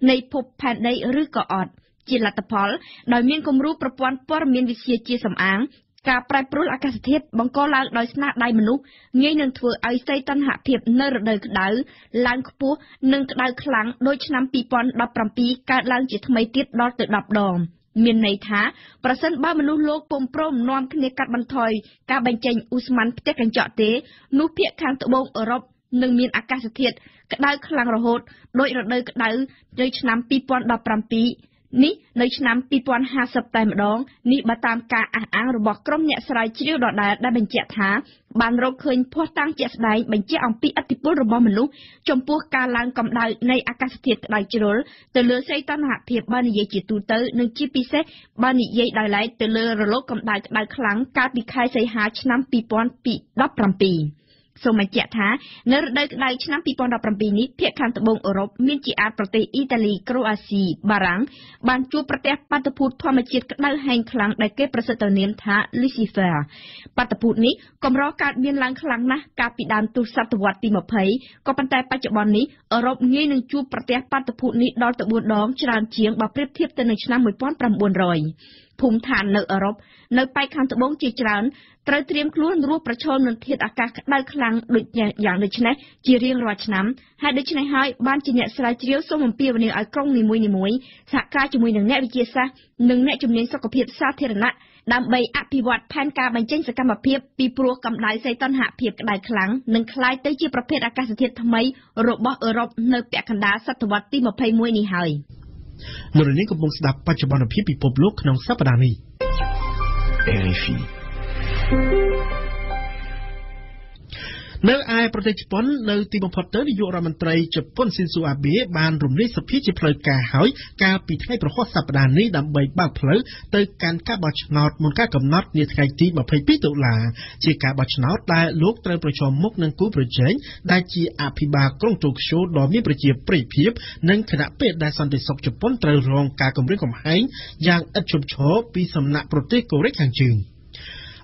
នៃភពផែនដីឬក៏អត់ជាលទ្ធផលដោយមានគំរូប្រព័ន្ធព័ត៌មានវិទ្យាជាសំអាងការប្រែប្រួលអាកាសធាតុបង្កឡើងដោយស្នាដៃមនុស្សងាយនឹងធ្វើឲ្យសីតុណ្ហភាពនៅរដូវក្តៅឡើងខ្ពស់និងក្តៅខ្លាំងដូចឆ្នាំពីរពាន់ដប់ប្រាំពីរកើតឡើងជាថ្មីទៀតដល់ទៅដប់ដងមានន័យថាប្រសិនបើមនុស្សលោកពុំព្រមនាំគ្នាកាត់បន្ថយការបញ្ចេញឧស្ម័នផ្ទះកញ្ចក់ទេនោះភាគខាងត្បូងអឺរ៉ុបនឹងមានអាកាសធាតុក្តៅខ្លាំងរហូតដោយរដូវក្តៅនៅឆ្នាំពីរពាន់ដប់ប្រាំពីរនេះនៅឆ្នាំពីរពាន់ហាំសិបតែម្ដងនេះបើតាមការអះអាងរបស់ក្រុមអ្នកស្រាវជ្រាវដដែលដែលបញ្ជាក់ថាបានរកឃើញភស្តុតាងជាក់ស្ដែងបញ្ជាក់អំពីឥទ្ធិពលរបស់មនុស្សចំពោះការឡើងកម្ដៅនៃអាកាសធាតុក្តៅជ្រុលទៅលើសីតុណ្ហភាពបើនិយាយជាទូទៅនិងជាពិសេសបើនិយាយដោយឡែកទៅលើរលកកម្ដៅក្តៅខ្លាំងកាលពីខែសីហាឆ្នាំពីរពាន់ដប់ប្រាំពីរសូមបញ្ជាក់ថានៅរដូវក្តៅឆ្នាំពីរពាន់ដប់ប្រាំពីរនេះភាគខាងត្បូងអឺរ៉ុបមានជាអាចប្រទេសអ៊ីតាលីក្រូអាស៊ីបារាំងបានជួបប្រទះបាតុភូតធម្មជាតិក្តៅហែងខ្លាំងដែលគេប្រសិទ្ធនាមថា Lucifer បាតុភូតនេះកម្រកើតមានឡើងខ្លាំងណាស់កាលពីដើមទសវត្សរ៍ទីម្ភៃក៏ប៉ុន្តែបច្ចុប្បន្ននេះអឺរ៉ុបងាយនឹងជួបប្រទះបាតុភូតនេះដល់ទៅបួនដងច្រើនជាងបើប្រៀបធៀបទៅនឹងឆ្នាំ១៩០០ភូមិឋាននៅអឺរ៉ុបនៅប៉ែកខាងត្បូងជាច្រើនត្រូវត្រៀមខ្លួនរួចប្រឈមនឹងធាតុអាកាសក្តៅខ្លាំងដូចយ៉ាងដូចនេះជារៀងរាល់ឆ្នាំហើយដូច្នេះហើយបានជាអ្នកស្រាវជ្រាវសូមអំពាវនាវឲ្យក្រុមនីមួយៗសហការជាមួយនឹងអ្នកវិទ្យាសាស្ត្រនិងអ្នកជំនាញសុខភាពសាធារណៈដើម្បីអភិវឌ្ឍផែនការបញ្ចេញសកម្មភាពពីព្រោះកម្ដៅសីតុណ្ហភាពក្តៅខ្លាំងនិងក្លាយទៅជាប្រភេទអាកាសធាតុថ្មីរបស់អឺរ៉ុបនៅពាក់កណ្ដាលសតវត្សទីម្ភៃមួយនេះហើយមរនីកំពុងស្ដាប់បច្ចុប្បន្នភាពពិភពលោកក្នុងសប្តាហ៍នេះ អារ អេហ្វអ៊ី នៅឯប្រទេសជប៉ុននៅទីបំផុតទៅនាយករដ្ឋមន្ត្រីជប៉ុនស៊ីនសូអាបេបានរំលាយសភាជាផ្លូវការហើយកាលពីថ្ងៃប្រហ័សសប្តាហ៍នេះដើម្បីបើកផ្លូវទៅកាន់ការបោះឆ្នោតមុនការកំណត់នាថ្ងៃទីម្ភៃពីរតុល្លាជាការបោះឆ្នោតដែលលោកត្រូវប្រឈមមុខនឹងគូប្រជែងដែលជាអភិបាលក្រុងតូក្យូដ៏មានប្រជាប្រិយភាពនិងគណៈពេលដែលសន្តិសុខជប៉ុនត្រូវរងការគំរាមកំហែងយ៉ាងឥតឈប់ឈរពីសំណាក់ប្រទេសកូរ៉េខាងជើង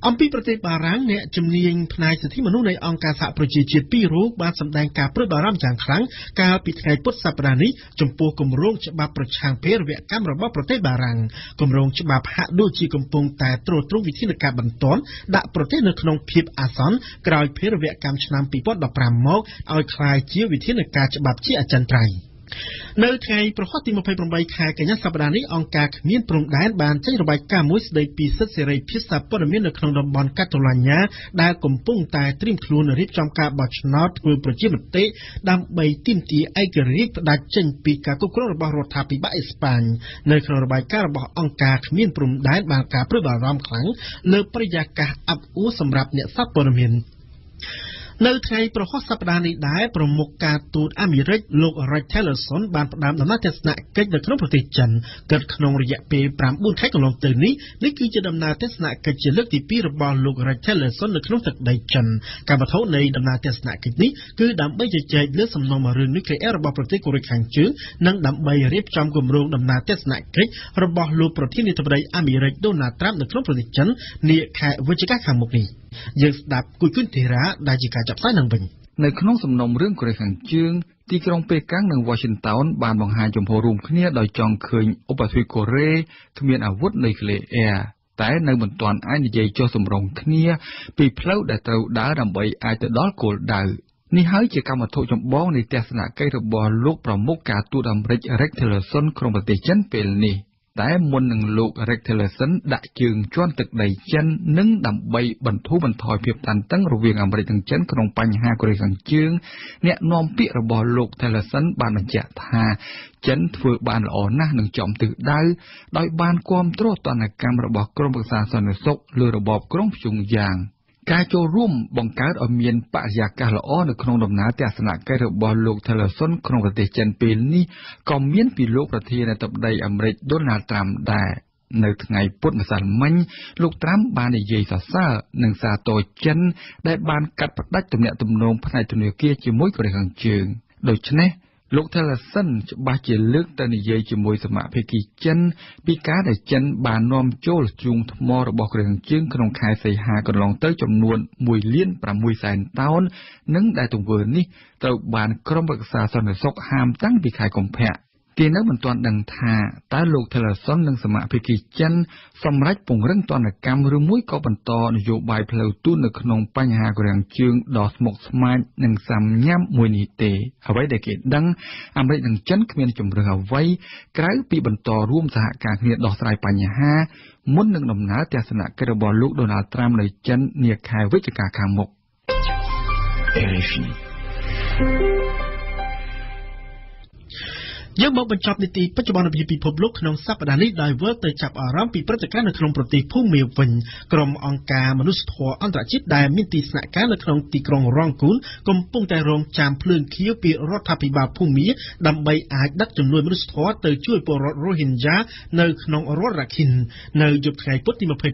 អំពីប្រទេសបារាំងអ្នកជំនាញផ្នែកសិទ្ធិមនុស្សនៃអង្គការសហប្រជាជាតិពីររូបបានសម្ដែងការព្រួយបារម្ភយ៉ាងខ្លាំងកាលពីថ្ងៃពុធសប្តាហ៍នេះចំពោះគម្រោងច្បាប់ប្រឆាំងភេរវកម្មរបស់ប្រទេសបារាំងគម្រោងច្បាប់ហាក់ដូចជាកំពុងតែទ្រទ្រង់វិធានការបន្ទាន់ដាក់ប្រទេសនៅក្នុងភាពអាសន្នក្រោយភេរវកម្មឆ្នាំពីរពាន់ដប់ប្រាំមកឲ្យคล้ายជាវិធានការច្បាប់ជាអចិន្ត្រៃយ៍ នៅថ្ងៃប្រហ័សទីยี่สิบแปด ខែកញ្ញាសប្តាហ៍នេះអង្គការគ្មានព្រំដែនបានចេញរបាយការណ៍មួយស្តីពីសិទ្ធិសេរីភាពសារព័ត៌មាននៅក្នុងតំបន់កាតាឡូញ៉ាដែលកំពុងតែត្រៀមខ្លួនរៀបចំការបោះឆ្នោតធ្វើប្រជាមតិដើម្បីទាមទារឯករាជ្យផ្ដាច់ចេញពីការគ្រប់គ្រងរបស់រដ្ឋាភិបាលអេស្ប៉ាញនៅក្នុងរបាយការណ៍របស់អង្គការគ្មានព្រំដែនបានការព្រួយបារម្ភខ្លាំងលើបរិយាកាសអាប់អួរសម្រាប់អ្នកសារព័ត៌មាននៅថ្ងៃប្រហ័សសប្តាហ៍នេះដែរប្រមុខការទូតអាមេរិកលោក Rex Tillerson បានផ្ដើមដំណើរទស្សនកិច្ចនៅក្នុងប្រទេសចិនកើតក្នុងរយៈពេលប្រាំបួនខែកន្លងទៅនេះនេះគឺជាដំណើរទស្សនកិច្ចជាលើកទីពីររបស់លោក Rex Tillerson នៅក្នុងទឹកដីចិនកម្មវត្ថុនៃដំណើរទស្សនកិច្ចនេះគឺដើម្បីជជែកលើសំណុំរឿងនុយក្លេអ៊ែររបស់ប្រទេសកូរ៉េខាងជើងនិងដើម្បីរៀបចំគម្រោងដំណើរទស្សនកិច្ចរបស់លោកប្រធានាធិបតីអាមេរិក Donald Trump នៅក្នុងប្រទេសចិននាខែវិច្ឆិកាខាងមុខនេះយើងស្ដាប់គូជុនធីរ៉ាដែលជាការចាប់ផ្សាយឡើងវិញនៅក្នុងសំណុំរឿងកូរ៉េខាងជើងទីក្រុងប៉េកាំងនិង Washington បានបង្ហាញចំហរួមគ្នាដោយចង់ឃើញឧបទ្វីបកូរ៉េគ្មានអាវុធនុយក្លេអ៊ែរតែនៅមិនទាន់អាចនិយាយចុះសម្រុងគ្នាពីផ្លូវដែលត្រូវដើរដើម្បីអាចទៅដល់គោលដៅនេះហើយជាកម្មវត្ថុចម្បងនៃទស្សនកិច្ចរបស់លោកប្រមុខការទូតអាមេរិក Rex Tillerson ក្នុងប្រទេសចិនពេលនេះតែមុននឹងលោក Rex Tillerson ដាក់ជើងជន់ទឹកដីចិននិងដើម្បីបន្ធូរបន្ថយភាពតានតឹងរវាងអាមេរិកនិងចិនក្នុងបញ្ហាកូរ៉េខាងជើងអ្នកនាំពាក្យរបស់លោក Tillerson បានបញ្ជាក់ថាចិនធ្វើបានល្អណាស់នឹងចំទិសដៅដោយបានគាំទ្រទណ្ឌកម្មរបស់ក្រុមប្រឹក្សាសន្តិសុខលើរបបក្រុងព្យុងយ៉ាង ការចូលរួមបង្កើតឲ្យមានបរិយាកាសល្អនៅក្នុងដំណើរទស្សនកិច្ចរបស់លោក Tillerson ក្នុងប្រទេសចិនពេលនេះក៏មានពីលោកប្រធានាធិបតីអាមេរិក Donald Trump ដែរនៅថ្ងៃពុធម្សិលមិញលោក Trump បាននិយាយសរសើរនឹងសារតចិនដែលបានកាត់ផ្តាច់ទំនាក់ទំនងផ្នែកធនាគារជាមួយកូរ៉េខាងជើងដូច្នេះលោក Tillerson ច្បាស់ជាលើកទៅនិយាយជាមួយសមាភិកចិនពីការដែលចិនបាននាំចូលធ្យូងថ្មរបស់កូរ៉េខាងជើងក្នុងខែសីហាកន្លងទៅចំនួនមួយលានប្រាំមួយសែនតោននិងដែលទង្វើនេះត្រូវបានក្រុមរក្សាសន្តិសុខហាមតាំងពីខែកុម្ភៈគេនៅមិនទាន់ដឹងថាតើលោក Tillerson និងសមាភិកចិនសម្រេចពង្រឹងទណ្ឌកម្មឬមួយក៏បន្តនយោបាយផ្លូវទូតនៅក្នុងបញ្ហាកូរ៉េខាងជើងដ៏ស្មុគស្មាញនិងសាំញ៉ាំមួយនេះទេអ្វីដែលគេដឹងអាមេរិកនិងចិនគ្មានជំរឿនអ្វីក្រៅពីបន្តរួមសហការគ្នាដោះស្រាយបញ្ហាមុននឹងដំណើរទស្សនកិច្ចរបស់លោក Donald Trump នៅចិននាខែវិច្ឆិកាខាងមុខយើងមកបញ្ចប់នីតិបច្ចុប្បន្នភាពពិភពលោកក្នុងសប្តាហ៍នេះដោយវិលទៅចាប់អារម្មណ៍ពីព្រឹត្តិការណ៍នៅក្នុងប្រទេសភូមាវិញក្រុមអង្គការមនុស្សធម៌អន្តរជាតិដែលមានទីស្នាក់ការនៅក្នុងទីក្រុងរងគូនកំពុងតែរងចាំភ្លើងខៀវពីរដ្ឋាភិបាលភូមាដើម្បីអាចដឹកជំនួយមនុស្សធម៌ទៅជួយពលរដ្ឋរ៉ូហិញយ៉ានៅក្នុងរដ្ឋរាខិននៅយប់ថ្ងៃពុធទីยี่สิบเจ็ด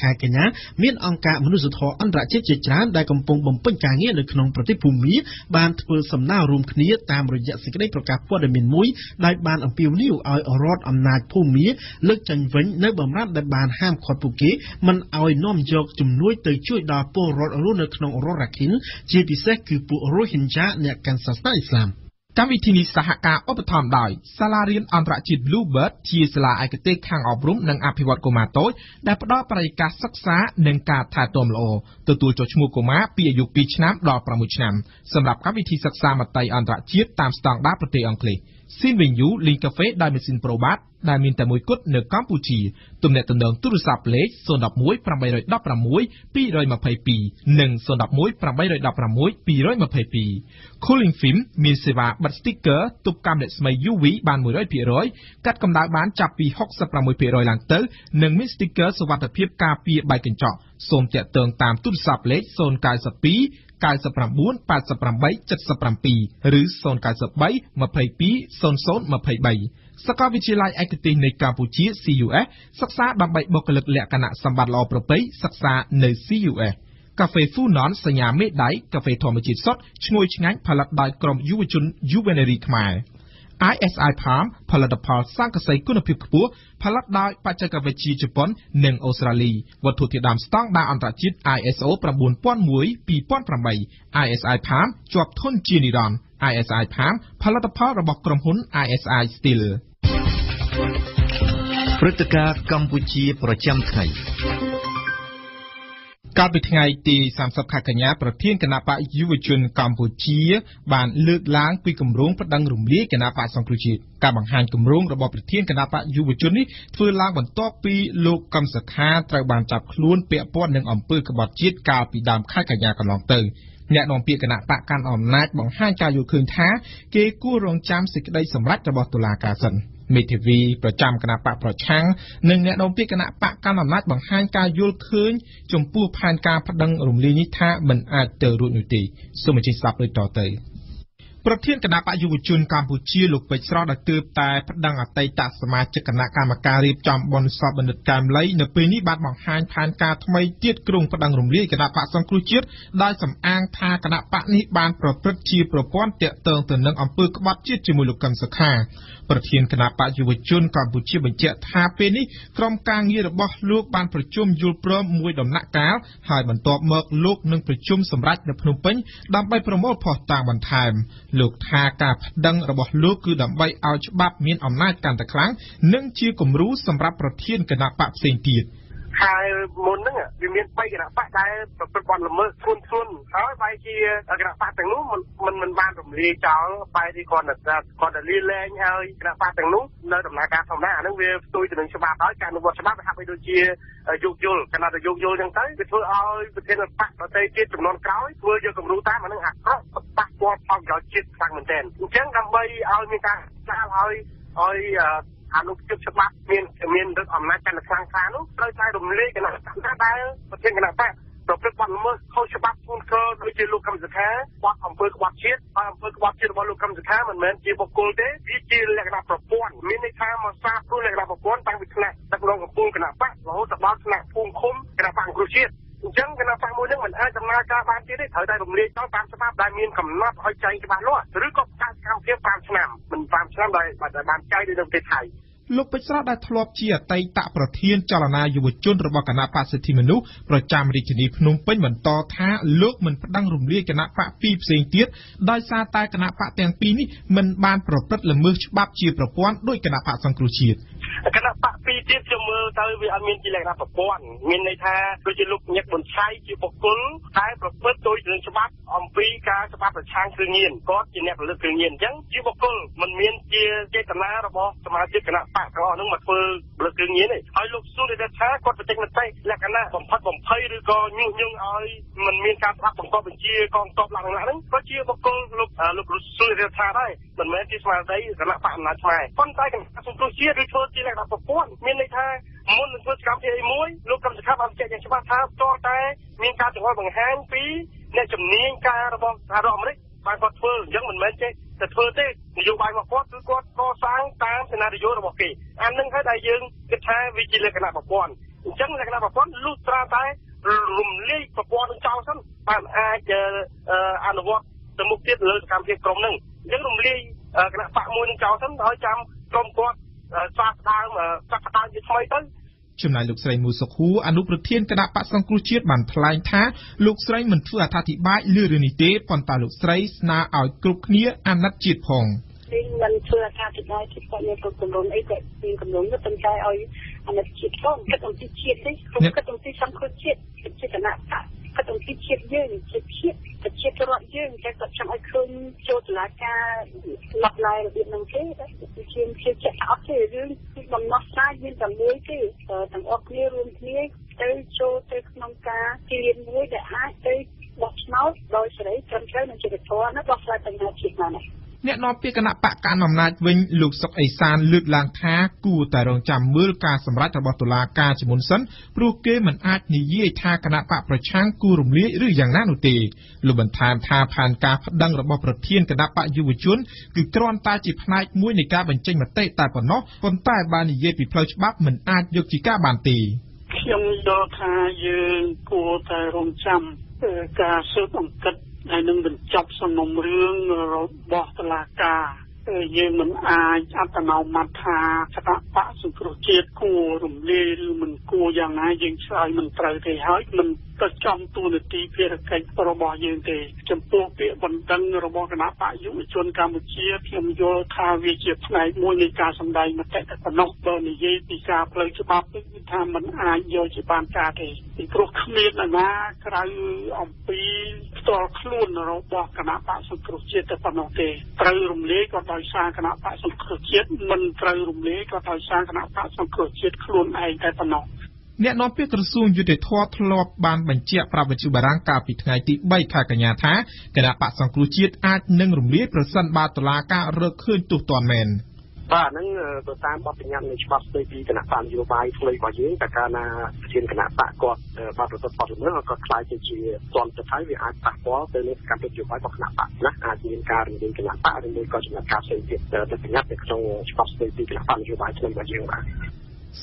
ខែកញ្ញាមានអង្គការមនុស្សធម៌អន្តរជាតិជាច្រើនដែលកំពុងបំពេញការងារនៅក្នុងប្រទេសភូមាបានធ្វើសំណើរួមគ្នាតាមរយៈសេចក្តីប្រកាសព័ត៌មានមួយដែលបានអំពាវនាវឲ្យរដ្ឋអំណាចភូមាលើកចេញវិញនៅបំរាមដែលបានហាមឃាត់ពួកគេមិនឲ្យនាំយកជំនួយទៅជួយដល់ពលរដ្ឋរស់នៅក្នុងរដ្ឋរាខិនជាពិសេសគឺពួករ៉ូហិញយ៉ាអ្នកកាន់សាសនាអ៊ីស្លាមកម្មវិធីនេះសហការឧបត្ថម្ភដោយសាលារៀនអន្តរជាតិ Bluebird ជាសាលាឯកទេសខាងអប់រំនិងអភិវឌ្ឍកុមារតូចដែលផ្តល់បរិយាកាសសិក្សានិងការថែទាំល្អទទួលចុះឈ្មោះកុមារពីអាយុពីរឆ្នាំដល់ប្រាំមួយឆ្នាំសម្រាប់កម្មវិធីសិក្សាមត្តេយ្យអន្តរជាតិតាមស្តង់ដារប្រទេសអង់គ្លេសស៊ីនវិញយូលីងកាហ្វេដោយម៉ាស៊ីនប្រូបាតដែលមានតែមួយគត់នៅកម្ពុជាទំនាក់ទំនងទូរស័ព្ទលេខศูนย์หนึ่งหนึ่ง แปดหนึ่งsáu สองสองtwo two twoនិងศูนย์หนึ่งមួយ แปดหนึ่งsáu สองสองtwo two two Cooling Film មានសេវាបិទ sticker ទប់កម្មរស្មី ยู វី បាន one hundred percent កាត់កម្ដៅបានចាប់ពី sixty-six percent ឡើងទៅនិងមាន sticker សុវត្ថិភាពការពារបែកកញ្ចក់សូមតាក់ទងតាមទូរស័ព្ទលេខศูนย์เก้าสอง เก้าเก้าแปดแปด เจ็ดเจ็ด เจ็ด เจ็ดឬศูนย์เก้าศูนย์ ยี่สิบสอง ศูนย์ยี่สิบสองសាកលវិទ្យាល័យឯកទេសនៃកម្ពុជា ซี ยู เอส សិក្សាដើម្បីបុគ្គលិកលក្ខណៈសម្បត្តិល្អប្រពៃសិក្សានៅ ซี ยู เอส កាហ្វេ Funon សញ្ញាមេដៃកាហ្វេធម្មជាតិសុទ្ធឈ្ងុយឆ្ងាញ់ផលិតដោយក្រុមយុវជន Juvenary ខ្មែរ អាយ เอส ไอ Palm ផលិតផលស័ង្កសីគុណភាពខ្ពស់ផលិតដោយបច្ចេកវិទ្យាជប៉ុននិងអូស្ត្រាលីវត្ថុធាតុដើមស្តង់ដារអន្តរជាតិ អាយ เอส โอ nine thousand one two thousand eight អាយ เอส ไอ Palm ជាប់ធនជានិរន្តរ៍ អាយ เอส ไอ Palm ផលិតផលរបស់ក្រុមហ៊ុន អាយ เอส ไอ Steelព្រឹត្តិការណ៍កម្ពុជាប្រចាំថ្ងៃ កាលពីថ្ងៃទីសាមសិប ខែកញ្ញាប្រធានគណៈបកយុវជនកម្ពុជាបានលើកឡើងពីគម្រោងប្តឹងរំលាយគណៈបកសង្គ្រោះជាតិការបង្ហាញគម្រោងរបស់ប្រធានគណៈបកយុវជននេះធ្វើឡើងបន្ទាប់ពីលោកកឹមសុខាត្រូវបានចាប់ខ្លួនពាក់ព័ន្ធនឹងអំពើក្បត់ជាតិកាលពីដើមខែកញ្ញាកន្លងទៅអ្នកនាំពាក្យគណៈបកកាន់អំណាចបង្ហាញការយល់ឃើញថាគេគួររងចាំសេចក្តីសម្រេចរបស់តុលាការសិនមេធាវីប្រចាំគណៈបកប្រឆាំងនិងអ្នកនាំពាក្យគណៈបកកាន់អំណាចបង្ហាញការយល់ឃើញចំពោះផែនការប្តឹងរំលាយនេះថាមិនអាចទៅរួចនោះទេសូមអញ្ជើញស្ដាប់ដូចតទៅប្រធានគណៈបកយុវជនកម្ពុជាលោកពេជ្រស្រស់ដែលទើបតែប្តឹងអតីតសមាជិកគណៈកម្មការរៀបចំបុណ្យសពបណ្ឌិតកែមលីនៅពេលនេះបានបង្ហាញផែនការថ្មីទៀតគ្រងប្តឹងរំលាយគណៈបកសង្គ្រោះជាតិដោយសំអាងថាគណៈបកនេះបានប្រព្រឹត្តជាប្រព័ន្ធទាក់ទងទៅនឹងអំពើក្បត់ជាតិជាមួយលោកកឹមសុខាប្រធានគណៈបកយុវជនកម្ពុជាបញ្ជាក់ថាពេលនេះក្រុមការងាររបស់លោកបានប្រជុំយល់ព្រមមួយដំណាក់កាលហើយបន្ទាប់មកលោកនឹងប្រជុំសម្រេចនៅភ្នំពេញដើម្បីប្រមូលភស្តុតាងបន្ថែមលោកថាការប្តឹងរបស់លោកគឺដើម្បីឲ្យច្បាប់មានអំណាចកាន់តែខ្លាំងនិងជាគំរូសម្រាប់ប្រធានគណៈបកផ្សេងទៀតហើយមុនហ្នឹងវាមានបីគណៈបកដែលប្រព្រឹត្តបទល្មើសធ្ងន់ធ្ងរហើយបែរជាគណៈបកទាំងនោះមិនមិនបានរំលាយចោលបែរជាគាត់តែគាត់តែលាលែងហើយគណៈបកទាំងនោះនៅដំណើរការធម្មតាអាហ្នឹងវាផ្ទុយទៅនឹងច្បាប់ហើយការអនុវត្តច្បាប់វាហាក់បីដូចជាយោគយល់គណៈទៅយោគយល់ចឹងទៅវាធ្វើឲ្យប្រធានបកប្រទេសជាតិចំនួនក្រោយធ្វើយកគំរូតាមអាហ្នឹងអាក្រក់ប៉ះពាល់ផលប្រយោជន៍ជាតិខ្លាំងមែនទែនអញ្ចឹងដើម្បីឲ្យមានការស្ដារឲ្យឲ្យអនុភាពច្បាប់មានមានរឹតអំណាចកាន់តែខ្លាំងខ្លានោះត្រូវតែរំលាយគណៈបកដែលប្រធានគណៈបកប្រព្រឹត្តបទល្មើសខុសច្បាប់ធ្ងន់ធ្ងរដូចជាលោកកឹមសុខាបទអំពើក្បត់ជាតិហើយអំពើក្បត់ជាតិរបស់លោកកឹមសុខាមិនមែនជាបុគ្គលទេវាជាលក្ខណៈប្រព័ន្ធមានន័យថាមកសាព្រោះលក្ខណៈប្រព័ន្ធតាំងពីឆ្នាំដឹកនាំកម្ពុជាគណៈបករហូតដល់ឆ្នាំភូមិឃុំគណៈបកអង្គជាតិអញ្ចឹងគណៈបកមួយនឹងមិនអាចដំណើរការបានទៀតទេត្រូវតែរំលាយចោលតាមច្បាប់ដែលមានកំណត់ឲ្យចែងច្បាស់លាស់ឬក៏កាត់កម្មភាព5ឆ្នាំមិន5ឆ្នាំដោយបានចែងនៅក្នុងប្រទេសថៃលោកពេជ្រស្រស់ដែលធ្លាប់ជាអតីតប្រធានចលនាយុវជនរបស់គណៈបក្សសិទ្ធិមនុស្សប្រចាំរាជធានីភ្នំពេញបន្តថាលោកមិនប្តឹងរំលាយគណៈបក្សពីរផ្សេងទៀតដោយសារតែគណៈបក្សទាំងពីរនេះមិនបានប្រព្រឹត្តល្មើសច្បាប់ជាប្រព័ន្ធដោយគណៈបក្សសង្គ្រោះជាតិគណៈបក្សពីរទៀតខ្ញុំមើលទៅវាអត់មានជាលក្ខណៈប្រព័ន្ធមានន័យថាដូចជាលោកញឹកប៊ុនឆៃជាបុគ្គលតែប្រព្រឹត្តដោយរឿងច្បាប់អំពីការច្បាប់ប្រឆាំងគ្រឿងញៀនគាត់ជាអ្នកផលិតគ្រឿងញៀនអញ្ចឹងជាបុគ្គលមិនមានជាចេតនារបស់សមាជិកគណៈក៏អស់នឹងមកធ្វើលើគ្រឿងញៀនទេហើយលោកស៊ូដែលថាគាត់បច្ចេកទេសលក្ខណៈបំផិតបំភ័យឬក៏ញុះញង់ឲ្យมันមានការស្ដាប់បង្កប់បញ្ជាកងទ័ពឡើងឡើងហ្នឹងគាត់ជាបុគ្គលលោកលោកស៊ូដែលថាដែរមិនមែនជាស្មារតីគណៈបកអំណាចខ្មែរប៉ុន្តែគណៈសង្គ្រោះជាតិឬធ្វើជាលក្ខណៈប្រព័ន្ធមានន័យថាមុននឹងធ្វើសកម្មភាពអីមួយលោកកម្មសកម្មបានចែកយ៉ាងច្បាស់ថាតើតែមានការចង្អុលបង្ហាញពីអ្នកជំនាញការរបស់សហរដ្ឋអាមេរិកបានគាត់ធ្វើអញ្ចឹងមិនមែនទេតែធ្វើទេនយោបាយរបស់គាត់គឺគាត់កសាងតាមសេណារីយ៉ូរបស់គេអានឹងហើយដែលយើងគិតថាវាជាលក្ខណៈប្រព័ន្ធអញ្ចឹងលក្ខណៈប្រព័ន្ធលុះត្រាតែរំលាយប្រព័ន្ធនឹងចោលសិនបានអាចអនុវត្តទៅមុខទៀតលើសកម្មភាពក្រុមនឹងអញ្ចឹងរំលាយគណៈបកមួយនឹងចោលសិនហើយចាំក្រុមគាត់ស្វាស្ដើមស្វាស្ដើមជាថ្មីទៅចំណាយលោកស្រីមូសុខូអនុប្រធានគណៈបក្សសង្គ្រោះជាតិបានថ្លែងថាលោកស្រីមិនធ្វើអត្ថាធិប្បាយលើរឿងនេះទេប៉ុន្តែលោកស្រីស្នើឲ្យគ្រប់គ្នាអាណិតជាតិផងខ្ញុំមិនធ្វើអត្ថាធិប្បាយពីគាត់មានគ្រប់គម្រោងអីតែមានគម្រោងនោះតែឲ្យអាណិតជាតិផងគិតអំពីជាតិនេះគិតអំពីសង្គ្រោះជាតិជាគណៈបក្សគិតអំពីជាតិយើងជាតិជាតិជាតិរដ្ឋយើងតែគាត់ចាំឲ្យឃើញចូលតុលាការលោកឡាយរបៀបនឹងទេជាជាជាអត់ទេរឿងគឺបំណោះស្រាយមានតែមួយគឺទាំងអស់គ្នារួមគ្នាទៅចូលទៅក្នុងការគៀនមួយដែលអាចទៅបោះឆ្នោតដោយសេរីត្រឹមត្រូវនឹងជាវិធានណាបោះឆ្នោតបញ្ហាជាតិណានេះអ្នកនាំពាក្យគណៈបកកណ្ដាលអំណាចវិញលោកសុកអេសានលើកឡើងថាគួរតែរងចាំមើលការសម្រេចរបស់តុលាការជាមុនសិនព្រោះគេមិនអាចនិយាយថាគណៈបកប្រឆាំងគួររំលាយឬយ៉ាងណានោះទេលោកបន្ថែមថាផែនការប្តឹងរបស់ប្រធានគណៈបកយុវជនគឺគ្រាន់តែជាផ្នែកមួយនៃការបញ្ចេញមតិតែប៉ុណ្ណោះប៉ុន្តែបាននិយាយពីផ្លូវច្បាប់មិនអាចយកជាការបានទេខ្ញុំយល់ថាយើងគួរតែរងចាំការស៊ើបអង្កេតហើយនឹងបញ្ចប់សំណុំរឿងរបស់តុលាការយើងមិនអាចអត្តនោម័តថាគណៈបក្សសង្គ្រោះជាតិគួររំលាយឬមិនគួរយ៉ាងណាយើងឆ្លើយមិនត្រូវទេហើយមិន ទៅចំទូនាទីភារកិច្ចរបស់យើងទេចំពោះពាក្យបណ្ដឹងរបស់គណៈបកយុវជនកម្ពុជាខ្ញុំយល់ថាវាជាផ្នែកមួយនៃការសម្ដែងមតិតំណងបើនិយាយពីការផ្លូវច្បាប់គឺថាมันអាចយកជាបានការទេពីព្រោះគ្មានអាណាក្រៅអំពីផ្ទាល់ខ្លួនរបស់គណៈបកសង្គ្រោះជាតិតែប៉ុណ្ណោះទេត្រូវរំលាយក៏ដោយសារគណៈបកសង្គ្រោះជាតិមិនត្រូវរំលាយក៏ដោយសារគណៈបកសង្គ្រោះជាតិខ្លួនឯងតែប៉ុណ្ណោះអ្នកនាំពាក្យក្រសួងយុតិធម៌ធ្លាប់បានបញ្ជាក់ប្រាប់វិទ្យុបារាំងកាលពីថ្ងៃទីបីខែកញ្ញាថាគណៈបក្សសង្គ្រោះជាតិអាចនឹងរំលាយប្រសិនបើតុលាការរកឃើញទោសទណ្ឌមែនបាទហ្នឹងទៅតាមបទបញ្ញត្តិនៃច្បាប់ស្តីពីគណៈកម្មនយោបាយផ្លូវរបស់យើងតែកាលណាជាគណៈបកគាត់បាទប្រសិទ្ធបទល្មើសគាត់ខ្លាចទៅជាទណ្ឌទៅហើយវាអាចប៉ះពាល់ទៅនឹងសកម្មភាពនយោបាយរបស់គណៈបកណាអាចមានការរំលាយគណៈបកឬមួយក៏ចំណាត់ការផ្សេងទៀតទៅបញ្ញត្តិក្នុងច្បាប់ស្តីពីគណៈកម្មនយោបាយផ្លូវរបស់យើងបាទ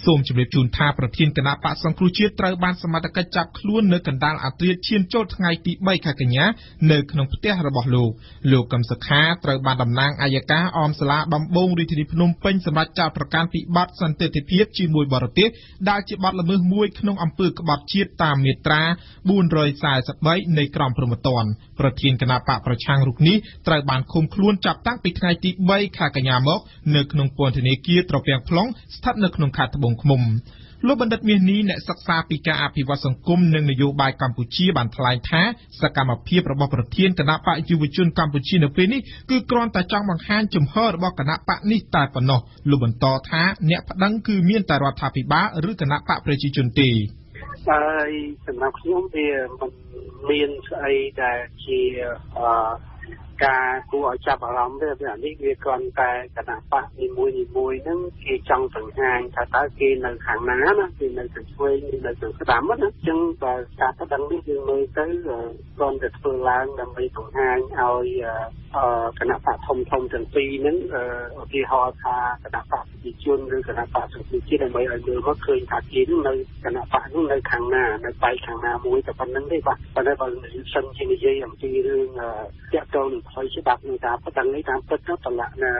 សូមជម្រាបជូនថាប្រធានគណៈបក្សសង្គ្រោះជាតិត្រូវបានសមត្ថកិច្ចចាប់ខ្លួននៅកណ្ដាលអធ្រាត្រឈានចូលថ្ងៃទីបីខែកញ្ញានៅក្នុងផ្ទះរបស់លោកលោកកឹមសុខាត្រូវបានតំណាងអាយកាអមសាលាដំបងរាជធានីភ្នំពេញសម្រាប់ចោទប្រកាន់ពីបទសន្តិទិភាពជាមួយបរទេសដែលជាបទល្មើសមួយក្នុងអំពើក្បត់ជាតិតាមមាត្រាបួនរយ៤៣នៃក្រមព្រហ្មទណ្ឌប្រធានគណៈបក្សប្រឆាំងរូបនេះត្រូវបានឃុំខ្លួនចាប់តាំងពីថ្ងៃទីបីខែកញ្ញាមកនៅក្នុងពន្ធនាគារត្រពាំង plong ស្ថិតនៅក្នុងខេត្តត្បូងឃ្មុំលោកបណ្ឌិតមាសនេះអ្នកសិក្សាពីការអភិវឌ្ឍសង្គមនិងនយោបាយកម្ពុជាបានថ្លែងថាសកម្មភាពរបស់ប្រធានគណៈបកយុវជនកម្ពុជានៅពេលនេះគឺគ្រាន់តែចង់បង្ហាញជំហររបស់គណៈបកនេះតែប៉ុណ្ណោះលោកបន្តថាអ្នកប្តឹងគឺមានតែរដ្ឋាភិបាលឬគណៈបកប្រជាជនទេហើយសម្រាប់ខ្ញុំវាមិនមានស្អីដែលជាអឺការគួរឲ្យចាប់អារម្មណ៍ទេព្រោះនេះវាគ្រាន់តែគណៈបកនីមួយនីមួយហ្នឹងគេចង់បង្ហាញថាតើគេនៅខាងណាណាគេនៅខាងឆ្វេងឬនៅខាងស្ដាំណាអញ្ចឹងបើការប្តឹងនេះយើងមើលទៅគ្រាន់តែធ្វើឡើងដើម្បីបង្ហាញឲ្យគណៈបកធំធំទាំងពីរហ្នឹងឧទាហរណ៍ថាគណៈបកប្រជាជនឬគណៈបកសង្គមជាតិដើម្បីឲ្យមើលមកឃើញថាគេនៅគណៈបកហ្នឹងនៅខាងណានៅបែកខាងណាមួយតែប៉ុណ្្នឹងទេបាទប៉ុន្តែបើសិនជានិយាយអំពីរឿងតាក់ទងផ្លូវច្បាប់នៃការប្តឹងនេះតាមពិតទៅតឡាក់នៅ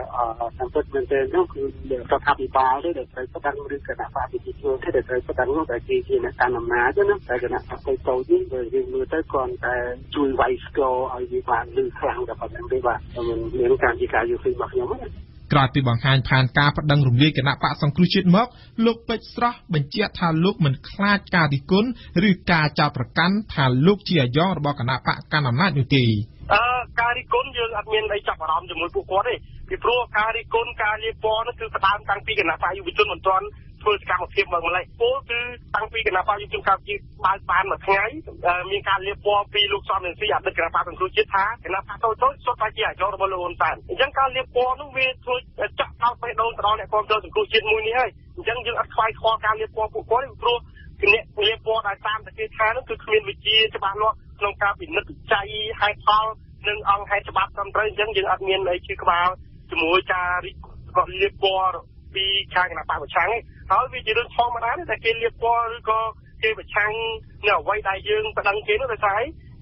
តាមពិតមែនទេនោះគឺរដ្ឋាភិបាលទេដែលត្រូវប្តឹងឬគណៈបកប្រជាជនទេដែលត្រូវប្តឹងនោះតែគេជាអ្នកកាន់អំណាចណាតែគណៈបកតូចនេះវាយើងមើលទៅគ្រាន់តែជួយវាយស្គរឲ្យវាបានលឺខ្លាំងតែប៉ុណ្្នឹងទេបាទមិនមានការជាការយល់ឃើញរបស់ខ្ញុំទេក្រោយពីបង្ហាញផែនការប្តឹងរំលាយគណៈបក្សសង្គ្រោះជាតិមកលោកពេជ្រស្រស់បញ្ជាក់ថាលោកមិនខ្លាចការរិះគន់ឬការចោទប្រកាន់ថាលោកជាអាយ៉ងរបស់គណៈបក្សកណ្ដាលអំណាចនោះទេអឺការរិះគន់យើងអត់មានអីចាប់អារម្មណ៍ជាមួយពួកគាត់ទេពីព្រោះការរិះគន់ការលាបពណ៌នោះគឺផ្ដើមតាំងពីគណៈបក្សយុវជនមិនទាន់ធ្វើសកម្មភាពមកម្លេះពលគឺតាំងពីគណៈបក្សយុវជនកម្ពុជាបើកបានមួយថ្ងៃមានការលាបពណ៌ពីលោកសំរងស៊ីអតីតគណៈបក្សសង្គ្រោះជាតិថាគណៈបក្សតូចតូចសុទ្ធតែជាអាយ៉ងរបស់លោកហ៊ុនសែនអញ្ចឹងការលាបពណ៌នោះវាធ្វើចាក់ដោតបេះដូងទៅដល់អ្នកគ្រប់គ្រងសង្គ្រោះជាតិមួយនេះហើយអញ្ចឹងយើងអត់ខ្វាយខ្វល់ការលាបពណ៌ពួកគាត់ទេពីព្រោះគណៈលាបពណ៌ដែលតាមតែគេថានោះគឺគ្មានវិជាច្បាស់លាស់ក្នុងការពិនិត្យវិจัยហេតុផលនឹងអង្គហេតុច្បាប់ត្រឹមត្រូវអញ្ចឹងយើងអត់មានអីជឿក្បាលជាមួយការរិះគន់លាបពណ៌ពីខាងគណៈបកប្រឆាំងហើយវាជារឿងធម្មតាតែគេលាបពណ៌ឬក៏គេប្រឆាំងនៅអ្វីដែលយើងប្តឹងគេនោះដោយសារ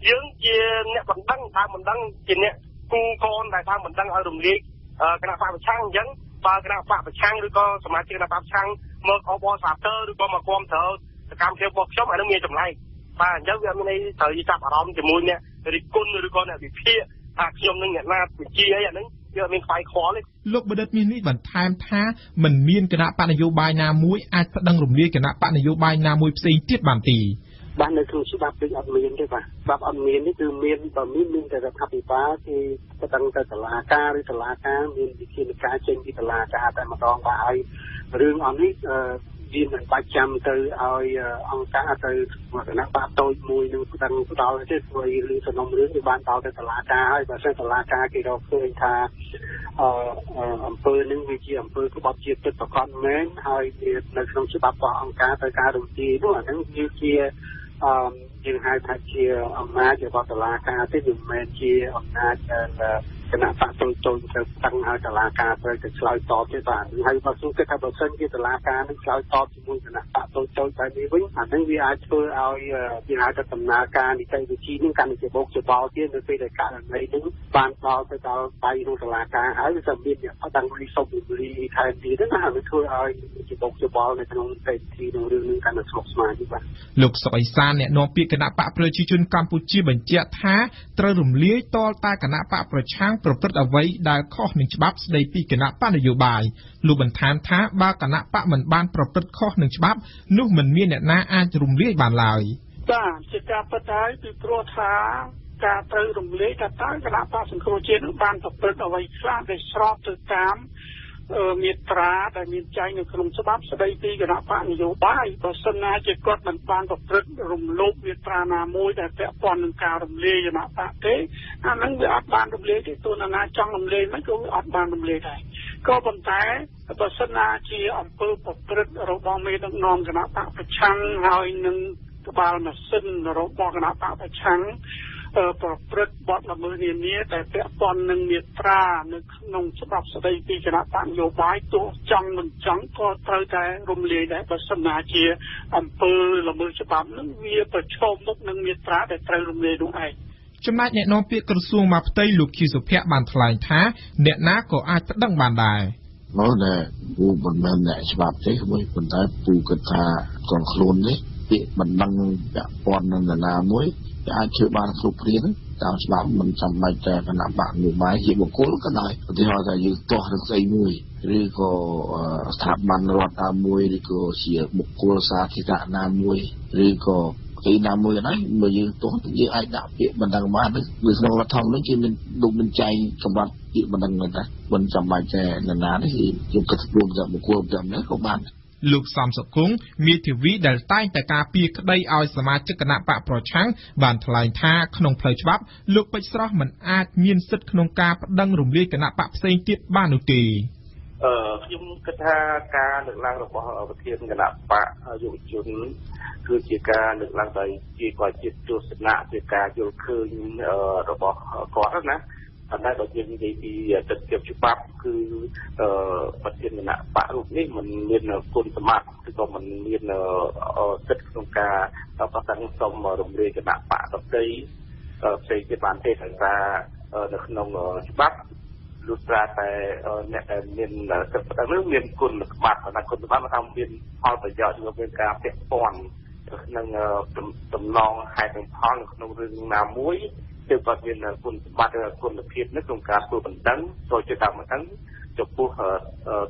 យើងជាអ្នកបណ្ដឹងតាមបណ្ដឹងជាអ្នកគូកនដែលតាមបណ្ដឹងឲ្យរំលាយគណៈបកប្រឆាំងអញ្ចឹងបើគណៈបកប្រឆាំងឬក៏សមាជិកគណៈបកប្រឆាំងមកអបអរសាទរឬក៏មកគាំទ្រសកម្មភាពរបស់ខ្ញុំអានោះមានចម្លែកបាទអញ្ចឹងវាមានន័យត្រូវចាប់អារម្មណ៍ជាមួយអ្នករិះគន់ឬក៏អ្នកវិភាគថាខ្ញុំនឹងអ្នកណាបញ្ជាអីអាហ្នឹងវាអត់មានខ្វាយខ្វល់ទេលោកបណ្ឌិតមាសនេះបន្ថែមថាមិនមានគណៈបកនយោបាយណាមួយអាចប្តឹងរំលាយគណៈបកនយោបាយណាមួយផ្សេងទៀតបានទេបាននៅក្នុងច្បាប់ដូចអត់មានទេបាទច្បាប់អត់មាននេះគឺមានបើមានមានតែរដ្ឋាភិបាលគឺប្តឹងទៅតុលាការឬតុលាការមានវិធានការចេញពីតុលាការតែម្ដងបាទហើយរឿងអននេះវាមិនបាច់ចាំទៅឲ្យអង្គការទៅគណៈបកតូចមួយនឹងស្ដឹងផ្ដាល់ទេព្រោះរឿងសំណុំរឿងវាបានដល់ទៅតុលាការហើយបើសិនតុលាការគេរកឃើញថាអឺអំពើនឹងវាជាអំពើក្បត់ជាតិពិតប្រាកដមែនហើយវានៅក្នុងច្បាប់របស់អង្គការទៅការរំទាយនោះអាហ្នឹងគឺជាអឺយើងហៅថាជាអំណាចរបស់តុលាការទេវាមិនមែនជាអំណាច គណៈបកតូចតូចទៅស្ថិតហើយតឡាការត្រូវតែឆ្លើយតបទៀតបាទហើយបើសុំគិតថាបើសិនជាតឡាការនឹងឆ្លើយតបជាមួយគណៈបកតូចតូចបែបនេះវិញអានឹងវាអាចធ្វើឲ្យវាអាចទៅដំណើរការនីតិវិធីនឹងកាន់តែបោកច្បល់ទៀតនៅពេលដែលករណីនេះបានដល់ទៅដល់ដៃរបស់តឡាការហើយវាសម្រាប់អត់ដឹងរីសុំលីខែទៀតណាវាធ្វើឲ្យបោកច្បល់នៅក្នុងនីតិវិធីក្នុងរឿងនេះកាន់តែស្មុគស្មាញទៀតបាទលោកសុកអេសានអ្នកនាំពាក្យគណៈបកប្រជាជនកម្ពុជាបញ្ជាក់ថាត្រូវរំលាយតលតាគណៈបកប្រឆាំងប្រព្រឹត្តអ្វីដែលខុសនឹងច្បាប់ស្ដីពីគណៈបកនយោបាយលោកបន្ថែមថាបើគណៈបកមិនបានប្រព្រឹត្តខុសនឹងច្បាប់នោះមិនមានអ្នកណាអាចរំលាយបានឡើយបាទជាការពិតហើយគឺព្រោះថាការត្រូវរំលាយតតាគណៈបកសង្គ្រោះជាតិនឹងបានប្រព្រឹត្តអ្វីខ្លះដែលស្របទៅតាមមាត្រាដែលមានចែងនៅក្នុងច្បាប់ស្ដីពីគណៈបកនយោបាយបើសិនណាជាគាត់មិនបានប្រព្រឹត្តរំលោភមាត្រាណាមួយដែលពាក់ព័ន្ធនឹងការរំលាយគណៈបកទេអានឹងវាអត់បានរំលាយទេទោះនរណាចង់រំលាយមិនក៏វាអត់បានរំលាយដែរក៏ប៉ុន្តែបើសិនណាជាអំពើប្រព្រឹត្តរបស់មេដឹកនាំគណៈបកប្រឆាំងហើយនឹងក្បាលម៉ាស៊ីនរបស់គណៈបកប្រឆាំងប្រព្រឹត្តបទល្មើសនានាដែលពាក់ព័ន្ធនឹងមាត្រានៅក្នុងច្បាប់ស្តីពីគណៈបកនយោបាយទោះចង់មិនចង់ក៏ត្រូវតែរំលាយដែរបើសិនណាជាអំពើល្មើសច្បាប់នឹងវាប្រឈមមុខនឹងមាត្រាដែលត្រូវរំលាយនោះឯងចំណែកអ្នកនាំពាក្យក្រសួងមកផ្ទៃលោកខៀវសុភ័ក្របានថ្លែងថាអ្នកណាក៏អាចប្តឹងបានដែរនោះដែរគូមិនមែនអ្នកច្បាប់ទេប៉ុន្តែពូគិតថាក្នុងខ្លួននេះពាក្យបណ្ដឹងពាក់ព័ន្ធនឹងនរណាមួយអាចធ្វើបានគ្រប់ព្រៀងតាមច្បាប់មិនចាំបាច់តែគណៈបកនយោបាយជាបុគ្គលក៏ដោយឧទាហរណ៍ថាយើងទាស់រឿងស្អីមួយឬក៏ស្ថាប័នរដ្ឋតាមមួយឬក៏ជាបុគ្គលសាធារណៈណាមួយឬក៏គេណាមួយណាបើយើងទាស់យើងអាចដាក់ពាក្យបណ្ដឹងបាននៅក្នុងរដ្ឋធម្មនុញ្ញគេមានដូចមិនចែងសម្បត្តិពាក្យបណ្ដឹងហ្នឹងដែរមិនចាំបាច់តែណាណាទេយើងគិតរួមតែបុគ្គលតាមនេះក៏បានលោកសំសុគង្គមេធាវីដែលតែងតែការពារក្តីឲ្យសមាជិកគណៈបកប្រឆាំងបានថ្លែងថាក្នុងផ្លូវច្បាប់លោកពេជ្រស្រស់មិនអាចមានសិទ្ធិក្នុងការប្តឹងរំលាយគណៈបកផ្សេងទៀតបាននោះទេអឺខ្ញុំគិតថាការលើកឡើងរបស់ប្រធានគណៈបកយុវជនគឺជាការលើកឡើងដោយជាគាត់ជាទស្សនៈជាការយល់ឃើញរបស់គាត់ណាប៉ុន្តែបើយើងនិយាយពីទស្សនវិជ្ជាច្បាប់គឺអឺប្រធានគណៈបករូបនេះមិនមានគុណសម្បត្តិឬក៏មិនមានសិទ្ធិក្នុងការប្រកាសសុំរំលាយគណៈបកដទៃផ្សេងទៀតបានទេដោយសារនៅក្នុងច្បាប់លុះត្រាតែអ្នកដែលមានសិទ្ធិនោះមានគុណសម្បត្តិប៉ុន្តែគុណសម្បត្តិមិនថាមានផលប្រយោជន៍ឬមានការពាក់ព័ន្ធនឹងតំណងហេតុនិងផលនៅក្នុងរឿងណាមួយទៅគាត់មានគុណសម្បត្តិគុណភាពនៅក្នុងការធ្វើបណ្ដឹងចូលចិត្តតាមបណ្ដឹងចំពោះ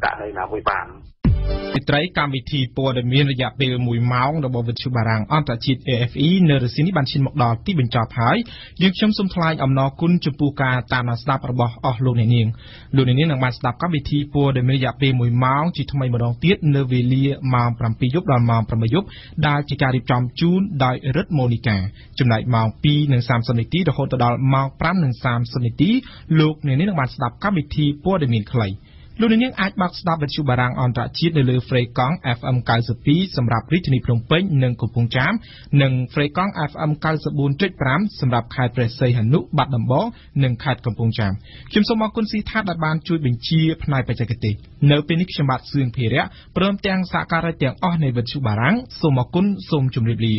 ករណីណាមួយបានពីត្រីកម្មវិធីព័ត៌មានរយៈពេលមួយម៉ោងរបស់វិទ្យុបារាំងអន្តរជាតិ អារ អ៊ី នៅរសៀលនេះបានឈានមកដល់ទីបញ្ចប់ហើយយើងខ្ញុំសូមថ្លែងអំណរគុណចំពោះការតាមដានស្ដាប់របស់អស់លោកអ្នកនាងលោកអ្នកនាងនឹងបានស្ដាប់កម្មវិធីព័ត៌មានរយៈពេលមួយម៉ោងជាថ្មីម្ដងទៀតនៅវេលាម៉ោងប្រាំពីរយប់ដល់ម៉ោងប្រាំបីយប់ដែលជាការរៀបចំជូនដោយរិទ្ធ ម៉ូនីកាចំណែកម៉ោង ពីរ:សាមសិប នាទីរហូតដល់ម៉ោង ៥:សាមសិប នាទីលោកអ្នកនាងនឹងបានស្ដាប់កម្មវិធីព័ត៌មានខ្លីលោកនាងអាចបើកស្ដាប់វិទ្យុបារាំងអន្តរជាតិនៅលើហ្វ្រេកង់ អេហ្វអឹម chín mươi haiសម្រាប់រាជធានីភ្នំពេញនិងកំពង់ចាមនិងហ្វ្រេកង់ អេហ្វអឹម chín mươi bốn chấm năm សម្រាប់ខេត្តព្រះសីហនុបាត់ដំបងនិងខេត្តកំពង់ចាមខ្ញុំសូមអរគុណស៊ីថាតដែលបានជួយបញ្ជាផ្នែកបច្ចេកទេសនៅពេលនេះខ្ញុំបាទសឿងភិរៈព្រមទាំងសហការីទាំងអស់នៃវិទ្យុបារាំងសូមអរគុណសូមជម្រាបលា